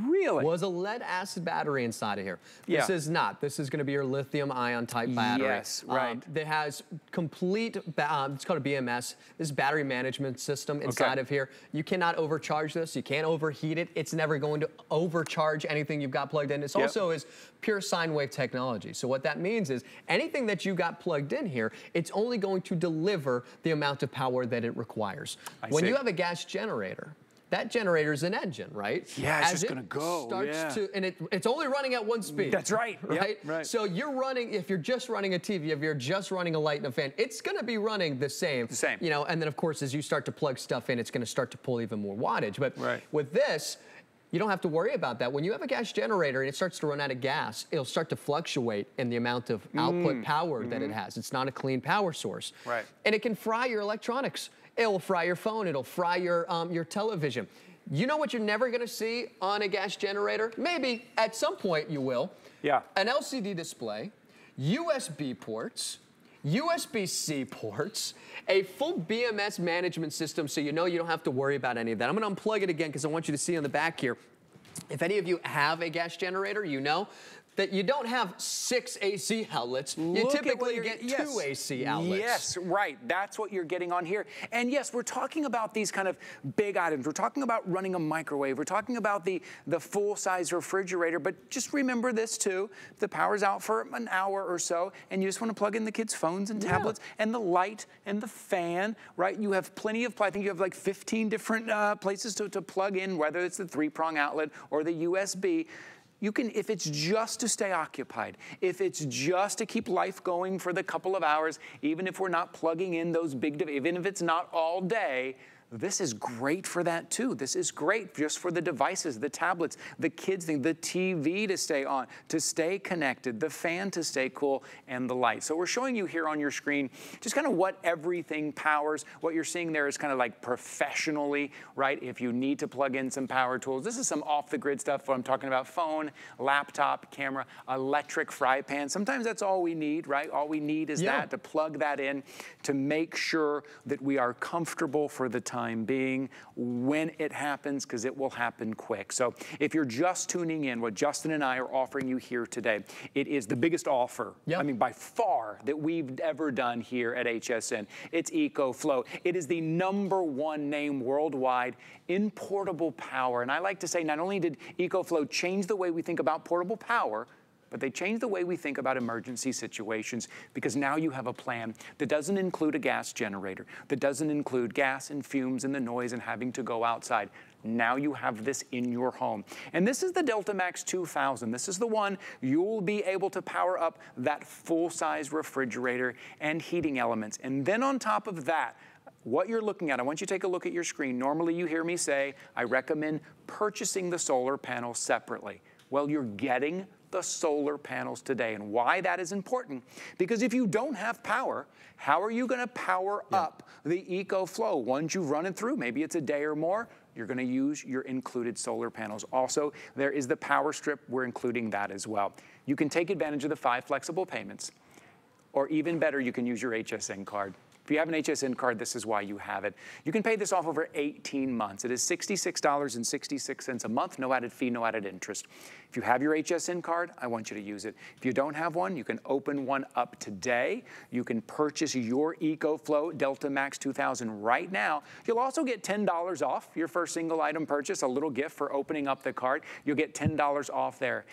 Really? Was a lead-acid battery inside of here. This is not. This is going to be your lithium-ion type battery. Yes, right. That has complete, it's called a BMS, this battery management system inside of here. You cannot overcharge this. You can't overheat it. It's never going to overcharge anything you've got plugged in. It's also is pure sine wave technology. So what that means is anything that you got plugged in here, it's only going to deliver the amount of power that it requires. When you have a gas generator, that generator's an engine, right? Yeah, it's just gonna go. It's only running at one speed. That's right. Right? Yep, right. So you're running, if you're just running a TV, if you're just running a light and a fan, it's gonna be running the same. You know, and then of course, as you start to plug stuff in, it's gonna start to pull even more wattage. But with this, you don't have to worry about that. When you have a gas generator and it starts to run out of gas, it'll start to fluctuate in the amount of output power that it has. It's not a clean power source. Right. And it can fry your electronics. It'll fry your phone, it'll fry your television. You know what you're never gonna see on a gas generator? Maybe at some point you will. Yeah. An LCD display, USB ports, USB-C ports, a full BMS management system, so you know you don't have to worry about any of that. I'm gonna unplug it again because I want you to see on the back here. If any of you have a gas generator, you know, that you don't have 6 AC outlets. You typically get 2 AC outlets. Yes, right. That's what you're getting on here. And yes, we're talking about these kind of big items. We're talking about running a microwave. We're talking about the full-size refrigerator. But just remember this, too. The power's out for an hour or so, and you just want to plug in the kids' phones and tablets and the light and the fan, right? You have plenty of, I think you have like 15 different places to plug in, whether it's the 3-prong outlet or the USB. You can, if it's just to stay occupied, if it's just to keep life going for the couple of hours, even if we're not plugging in those big, even if it's not all day, this is great for that too. This is great just for the devices, the tablets, the kids thing, the TV to stay on, to stay connected, the fan to stay cool, and the light. So we're showing you here on your screen just kind of what everything powers. What you're seeing there is kind of like professionally, right? If you need to plug in some power tools. This is some off-the-grid stuff. I'm talking about phone, laptop, camera, electric fry pan. Sometimes that's all we need, right? All we need is that, to plug that in, to make sure that we are comfortable for the time being when it happens, because it will happen quick. So if you're just tuning in, what Justin and I are offering you here today, it is the biggest offer, I mean by far, that we've ever done here at HSN. It's EcoFlow. It is the #1 name worldwide in portable power. And I like to say, not only did EcoFlow change the way we think about portable power, but they changed the way we think about emergency situations, because now you have a plan that doesn't include a gas generator, that doesn't include gas and fumes and the noise and having to go outside. Now you have this in your home. And this is the Delta Max 2000. This is the one you'll be able to power up that full-size refrigerator and heating elements. And then on top of that, what you're looking at, I want you to take a look at your screen. Normally you hear me say, I recommend purchasing the solar panel separately. Well, you're getting the solar panels today. And why that is important, because if you don't have power, how are you going to power up the EcoFlow? Once you've run it through, maybe it's a day or more, you're going to use your included solar panels. Also, there is the power strip. We're including that as well. You can take advantage of the 5 flexible payments, or even better, you can use your HSN card. If you have an HSN card, this is why you have it. You can pay this off over 18 months. It is $66.66 a month, no added fee, no added interest. If you have your HSN card, I want you to use it. If you don't have one, you can open one up today. You can purchase your EcoFlow Delta Max 2000 right now. You'll also get $10 off your first single item purchase, a little gift for opening up the card. You'll get $10 off there.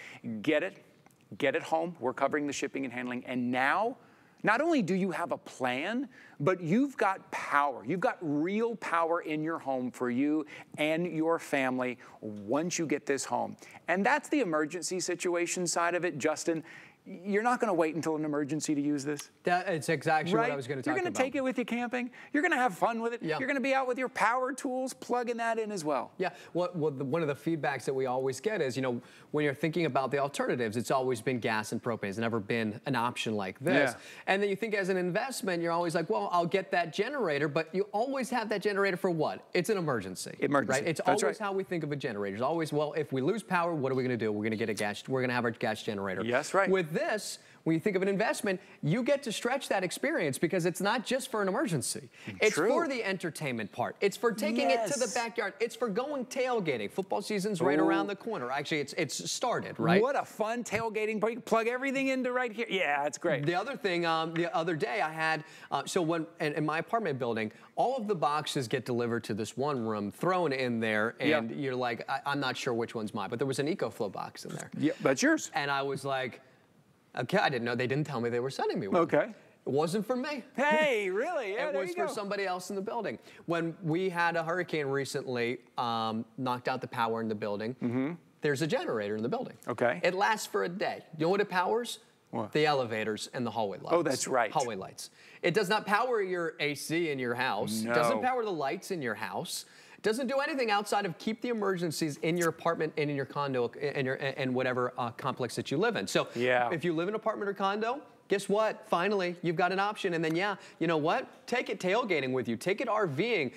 Get it home. We're covering the shipping and handling. And now, not only do you have a plan, but you've got power. You've got real power in your home for you and your family once you get this home. And that's the emergency situation side of it, Justin. You're not going to wait until an emergency to use this. It's exactly what I was going to talk about. You're going to take it with you camping. You're going to have fun with it. Yeah. You're going to be out with your power tools, plugging that in as well. Yeah. Well, one of the feedbacks that we always get is, you know, when you're thinking about the alternatives, it's always been gas and propane. It's never been an option like this. And then you think as an investment, you're always like, well, I'll get that generator, but you always have that generator for what? It's an emergency. Right? It's always how we think of a generator. It's always, well, if we lose power, what are we going to do? We're going to get a gas. We're going to have our gas generator. Yes, right. With this, when you think of an investment, you get to stretch that experience, because it's not just for an emergency. It's for the entertainment part. It's for taking it to the backyard. It's for going tailgating. Football season's right around the corner. Actually, it's started, right? What a fun tailgating party. Plug everything into right here. Yeah, it's great. The other thing, the other day I had, so when in my apartment building, all of the boxes get delivered to this one room, thrown in there, and you're like, I'm not sure which one's mine, but there was an EcoFlow box in there. Yeah, that's yours. And I was like, okay, I didn't know. They didn't tell me they were sending me one. Okay. It wasn't for me. Hey, really? Yeah, it was for somebody else in the building. When we had a hurricane recently, knocked out the power in the building, there's a generator in the building. Okay. It lasts for a day. You know what it powers? What? The elevators and the hallway lights. Oh, that's right. Hallway lights. It does not power your AC in your house. No. It doesn't power the lights in your house. Doesn't do anything outside of keep the emergencies in your apartment and in your condo and whatever complex that you live in. So if you live in an apartment or condo, guess what? Finally, you've got an option. And then, yeah, you know what? Take it tailgating with you. Take it RVing.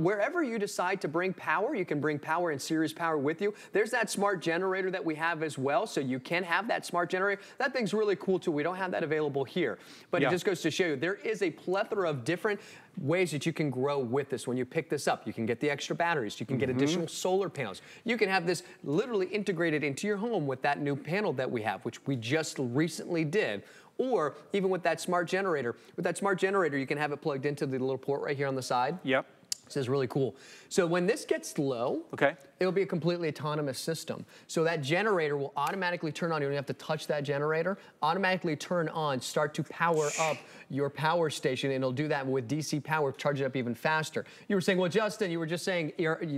Wherever you decide to bring power, you can bring power and series power with you. There's that smart generator that we have as well, so you can have that smart generator. That thing's really cool, too. We don't have that available here. But it just goes to show you, there is a plethora of different ways that you can grow with this. When you pick this up, you can get the extra batteries, you can get additional solar panels. You can have this literally integrated into your home with that new panel that we have, which we just recently did. Or even with that smart generator. With that smart generator, you can have it plugged into the little port right here on the side. Yep. This is really cool. So when this gets low, it'll be a completely autonomous system. So that generator will automatically turn on. You don't have to touch that generator. Automatically turn on, start to power up your power station, and it'll do that with DC power, charge it up even faster. You were saying, well, Justin, you were just saying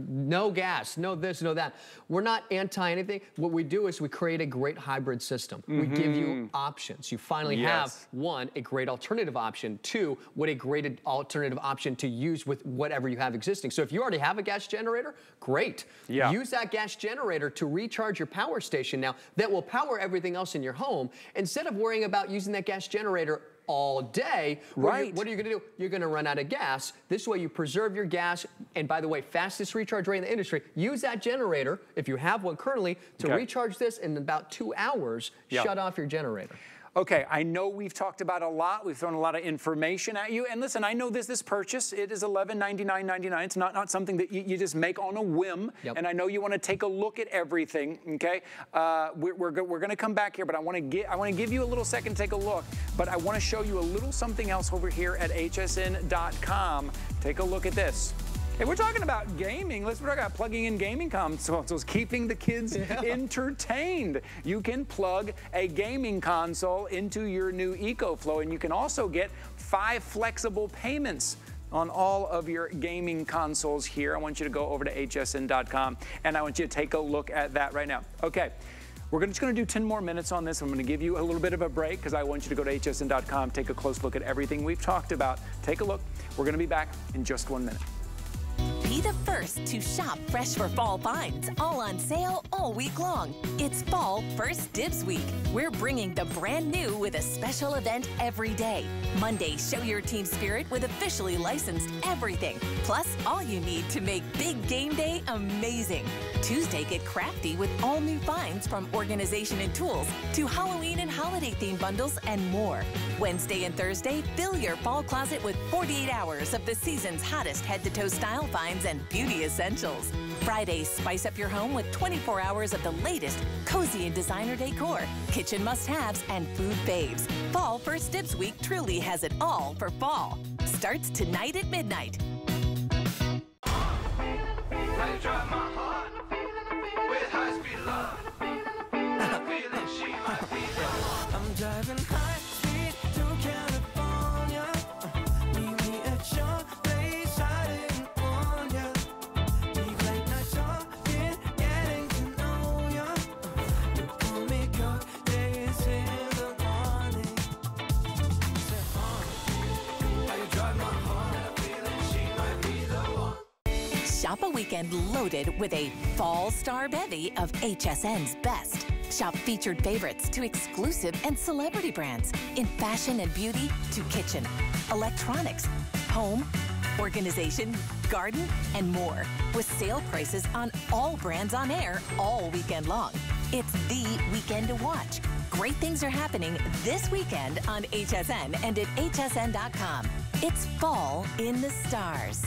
no gas, no this, no that. We're not anti anything. What we do is we create a great hybrid system. We give you options. You finally have, one, a great alternative option. Two, what a great alternative option to use with whatever you have existing. So if you already have a gas generator, great. Use that gas generator to recharge your power station now that will power everything else in your home instead of worrying about using that gas generator all day. What are you gonna do? You're gonna run out of gas. This way you preserve your gas, and by the way, fastest recharge rate in the industry. Use that generator, if you have one currently, to recharge this in about 2 hours, shut off your generator. Okay, I know we've talked about a lot. We've thrown a lot of information at you. And listen, I know this purchase, it is $1199.99. It's not something that you just make on a whim. And I know you want to take a look at everything, okay? We're going to come back here, but I want to give you a little second to take a look. But I want to show you a little something else over here at hsn.com. Take a look at this. Hey, we're talking about gaming. We're talking about plugging in gaming consoles, keeping the kids entertained. You can plug a gaming console into your new EcoFlow, and you can also get 5 flexible payments on all of your gaming consoles here. I want you to go over to hsn.com, and I want you to take a look at that right now. Okay. We're just going to do 10 more minutes on this. I'm going to give you a little bit of a break because I want you to go to hsn.com, take a close look at everything we've talked about. Take a look. We're going to be back in just 1 minute. Be the first to shop Fresh for Fall finds, all on sale all week long. It's Fall First Dibs Week. We're bringing the brand new with a special event every day. Monday, show your team spirit with officially licensed everything, plus all you need to make big game day amazing. Tuesday, get crafty with all new finds from organization and tools to Halloween and holiday themed bundles and more. Wednesday and Thursday, fill your fall closet with 48 hours of the season's hottest head-to-toe style finds and beauty essentials. Friday, spice up your home with 24 hours of the latest cozy and designer decor, kitchen must-haves, and food faves. Fall First Dibs Week truly has it all for fall. Starts tonight at midnight. I'm driving high. Shop a weekend loaded with a fall star bevy of HSN's best. Shop featured favorites to exclusive and celebrity brands in fashion and beauty to kitchen, electronics, home, organization, garden, and more, with sale prices on all brands on air all weekend long. It's the weekend to watch. Great things are happening this weekend on HSN and at hsn.com. It's fall in the stars.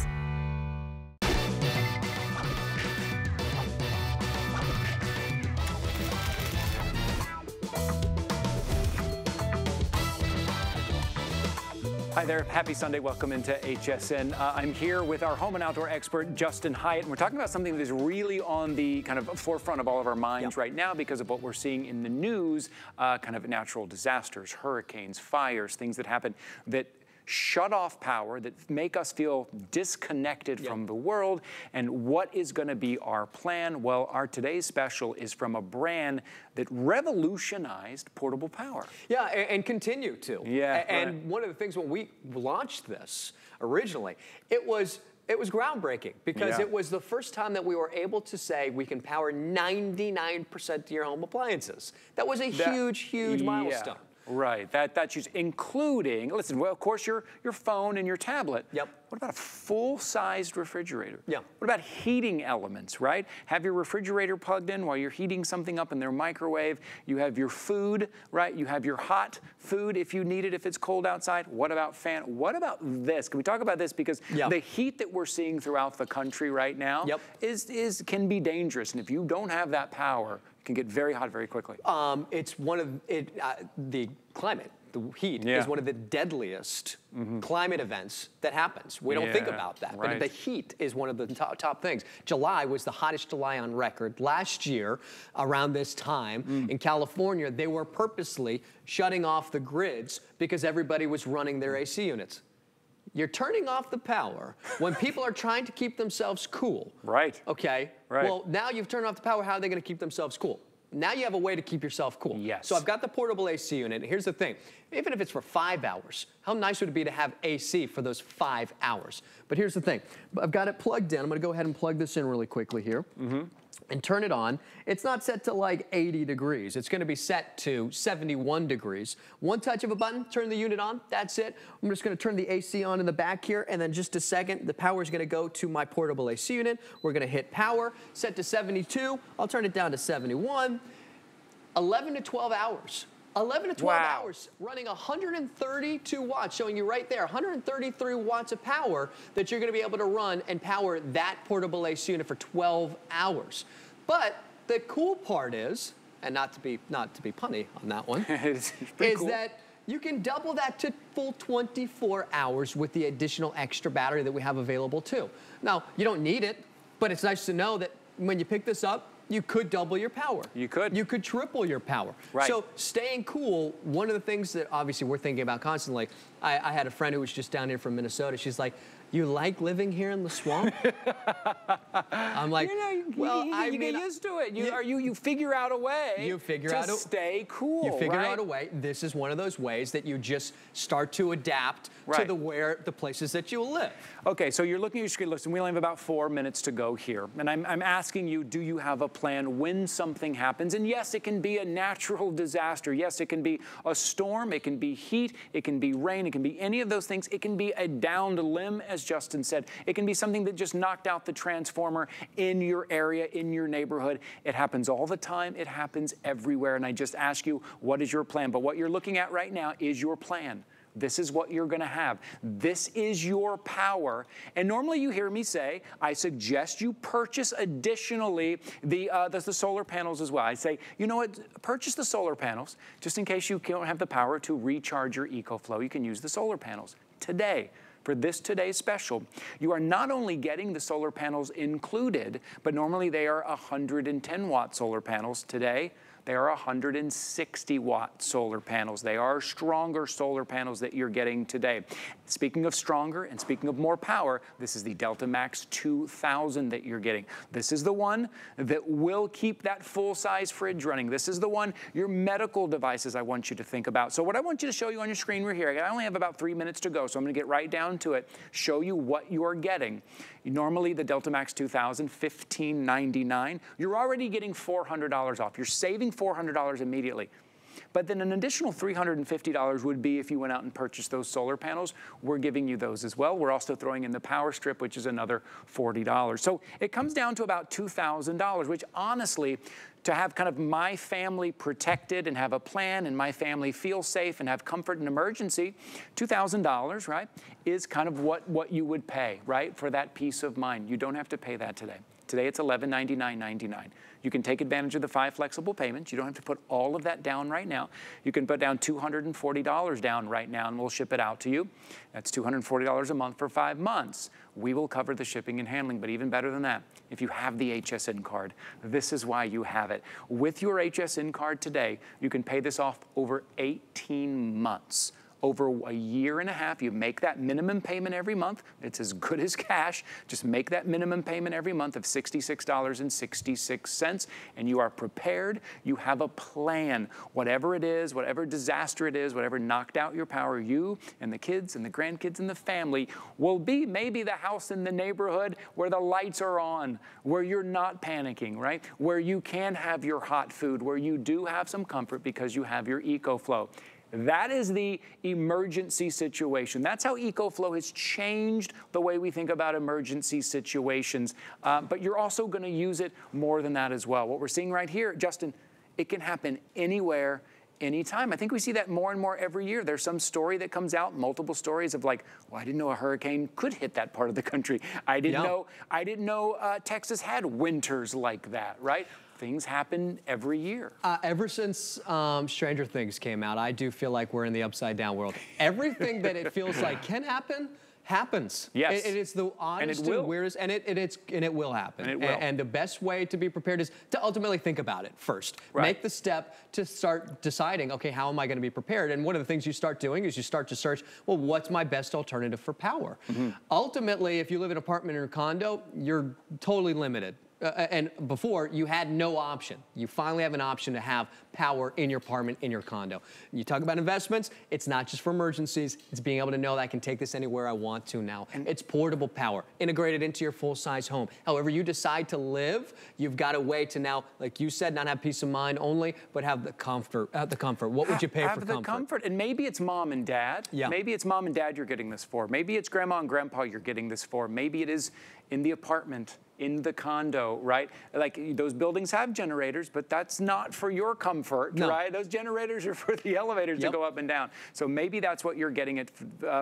Hi there, happy Sunday, welcome into HSN. I'm here with our home and outdoor expert, Justin Hyatt, and we're talking about something that is really on the kind of forefront of all of our minds right now because of what we're seeing in the news, kind of natural disasters, hurricanes, fires, things that happen that shut off power, that make us feel disconnected from the world. And what is gonna be our plan? Well, our today's special is from a brand that revolutionized portable power. Yeah, and continue to. Yeah. And one of the things when we launched this originally, it was groundbreaking because it was the first time that we were able to say we can power 99% of your home appliances. That was a huge milestone. Right, that's used, including, listen, well, of course, your phone and your tablet. Yep. What about a full-sized refrigerator? Yeah. What about heating elements, right? Have your refrigerator plugged in while you're heating something up in their microwave. You have your food, right? You have your hot food if you need it, if it's cold outside. What about fan? What about this? Can we talk about this? Because the heat that we're seeing throughout the country right now can be dangerous. And if you don't have that power, it can get very hot very quickly. It's one of, the climate. The heat is one of the deadliest climate events that happens. We don't think about that, but the heat is one of the top things. July was the hottest July on record. Last year, around this time, in California, they were purposely shutting off the grids because everybody was running their AC units. You're turning off the power when people are trying to keep themselves cool. Right. Okay, well, now you've turned off the power, how are they gonna keep themselves cool? Now you have a way to keep yourself cool. Yes. So I've got the portable AC unit. Here's the thing. Even if it's for 5 hours, how nice would it be to have AC for those 5 hours? But here's the thing. I've got it plugged in. I'm going to go ahead and plug this in really quickly here and turn it on. It's not set to like 80 degrees. It's going to be set to 71 degrees. One touch of a button, turn the unit on. That's it. I'm just going to turn the AC on in the back here, and then just a second, the power is going to go to my portable AC unit. We're going to hit power, set to 72. I'll turn it down to 71. 11 to 12 hours. 11 to 12 hours, running 132 watts, showing you right there, 133 watts of power that you're gonna be able to run and power that portable AC unit for 12 hours. But the cool part is, and not to be punny on that one, that you can double that to full 24 hours with the additional extra battery that we have available too. Now, you don't need it, but it's nice to know that when you pick this up, you could double your power. You could. You could triple your power. Right. So staying cool, one of the things that obviously we're thinking about constantly, I had a friend who was just down here from Minnesota. She's like, you like living here in the swamp? I'm like, you know, I mean, get used to it. You figure out a way. You figure out to stay cool. You figure out a way. This is one of those ways that you just start to adapt to the places that you live. Okay, so you're looking at your screen. Listen, we only have about 4 minutes to go here, and I'm asking you, do you have a plan when something happens? And yes, it can be a natural disaster. Yes, it can be a storm. It can be heat. It can be rain. It can be any of those things. It can be a downed limb, as Justin said. It can be something that just knocked out the transformer in your area, in your neighborhood. It happens all the time. It happens everywhere. And I just ask you, what is your plan? But what you're looking at right now is your plan. This is what you're gonna have. This is your power. And normally you hear me say, I suggest you purchase additionally the solar panels as well. I say, you know what, purchase the solar panels just in case you don't have the power to recharge your EcoFlow. You can use the solar panels today. For this today's special, you are not only getting the solar panels included, but normally they are 110 watt solar panels. Today, they are 160 watt solar panels. They are stronger solar panels that you're getting today. Speaking of stronger and speaking of more power, this is the Delta Max 2000 that you're getting. This is the one that will keep that full-size fridge running. This is the one, your medical devices I want you to think about. So what I want you to show you on your screen, we're here. I only have about 3 minutes to go, so I'm gonna get right down to it, show you what you're getting. Normally the Delta Max 2000, $1,599. You're already getting $400 off. You're saving $400 immediately. But then an additional $350 would be if you went out and purchased those solar panels. We're giving you those as well. We're also throwing in the power strip, which is another $40. So it comes down to about $2,000, which honestly, to have kind of my family protected and have a plan and my family feel safe and have comfort in emergency, $2,000, right, is kind of what you would pay, right, for that peace of mind. You don't have to pay that today. Today it's $1,199.99. You can take advantage of the 5 flexible payments. You don't have to put all of that down right now. You can put down $240 down right now and we'll ship it out to you. That's $240 a month for 5 months. We will cover the shipping and handling, but even better than that, if you have the HSN card, this is why you have it. With your HSN card today, you can pay this off over 18 months. Over a year and a half, you make that minimum payment every month. It's as good as cash. Just make that minimum payment every month of $66.66, and you are prepared. You have a plan. Whatever it is, whatever disaster it is, whatever knocked out your power, you and the kids and the grandkids and the family will be maybe the house in the neighborhood where the lights are on, where you're not panicking, right? Where you can have your hot food, where you do have some comfort because you have your EcoFlow. That is the emergency situation. That's how EcoFlow has changed the way we think about emergency situations. But you're also going to use it more than that as well. What we're seeing right here, Justin, it can happen anywhere, anytime. I think we see that more and more every year. There's some story that comes out, multiple stories of like, well, I didn't know a hurricane could hit that part of the country. I didn't know Texas had winters like that, right? Things happen every year. Ever since Stranger Things came out, I do feel like we're in the upside down world. Everything that it feels like can happen, happens. Yes. It is the oddest and weirdest, and it will happen. And it will. And the best way to be prepared is to ultimately think about it first. Right. Make the step to start deciding, okay, how am I gonna be prepared? And one of the things you start doing is you start to search, well, what's my best alternative for power? Mm-hmm. Ultimately, if you live in an apartment or a condo, you're totally limited. And before, you had no option. You finally have an option to have power in your apartment, in your condo. You talk about investments, it's not just for emergencies, it's being able to know that I can take this anywhere I want to now. And it's portable power, integrated into your full-size home. However you decide to live, you've got a way to now, like you said, not have peace of mind only, but have the comfort. What would you pay for comfort? Have the comfort, and maybe it's mom and dad. Yeah. Maybe it's mom and dad you're getting this for. Maybe it's grandma and grandpa you're getting this for. Maybe it is in the apartment, in the condo, right? Like, those buildings have generators, but that's not for your comfort, right? Those generators are for the elevators to go up and down. So maybe that's what you're getting it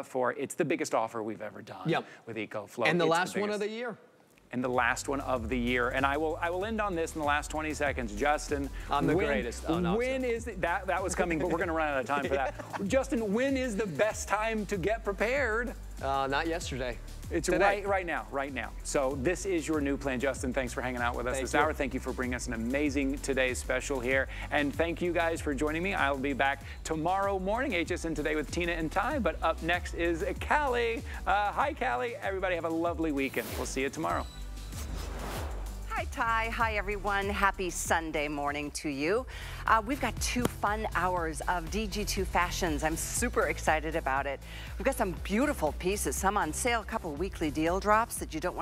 for. It's the biggest offer we've ever done with EcoFlow. And the last one of the year. And the last one of the year. And I will end on this in the last 20 seconds. Justin, I'm the greatest. Oh, no, when is it, that was coming, but we're gonna run out of time for that. Justin, when is the best time to get prepared? Not yesterday. It's right now. So this is your new plan. Justin, thanks for hanging out with us this hour. Thank you for bringing us an amazing today's special here. And thank you guys for joining me. I'll be back tomorrow morning, HSN Today with Tina and Ty. But up next is Callie. Hi, Callie. Everybody have a lovely weekend. We'll see you tomorrow. Hi, Ty. Hi, everyone. Happy Sunday morning to you. We've got 2 fun hours of DG2 fashions. I'm super excited about it. We've got some beautiful pieces, some on sale, a couple weekly deal drops that you don't want to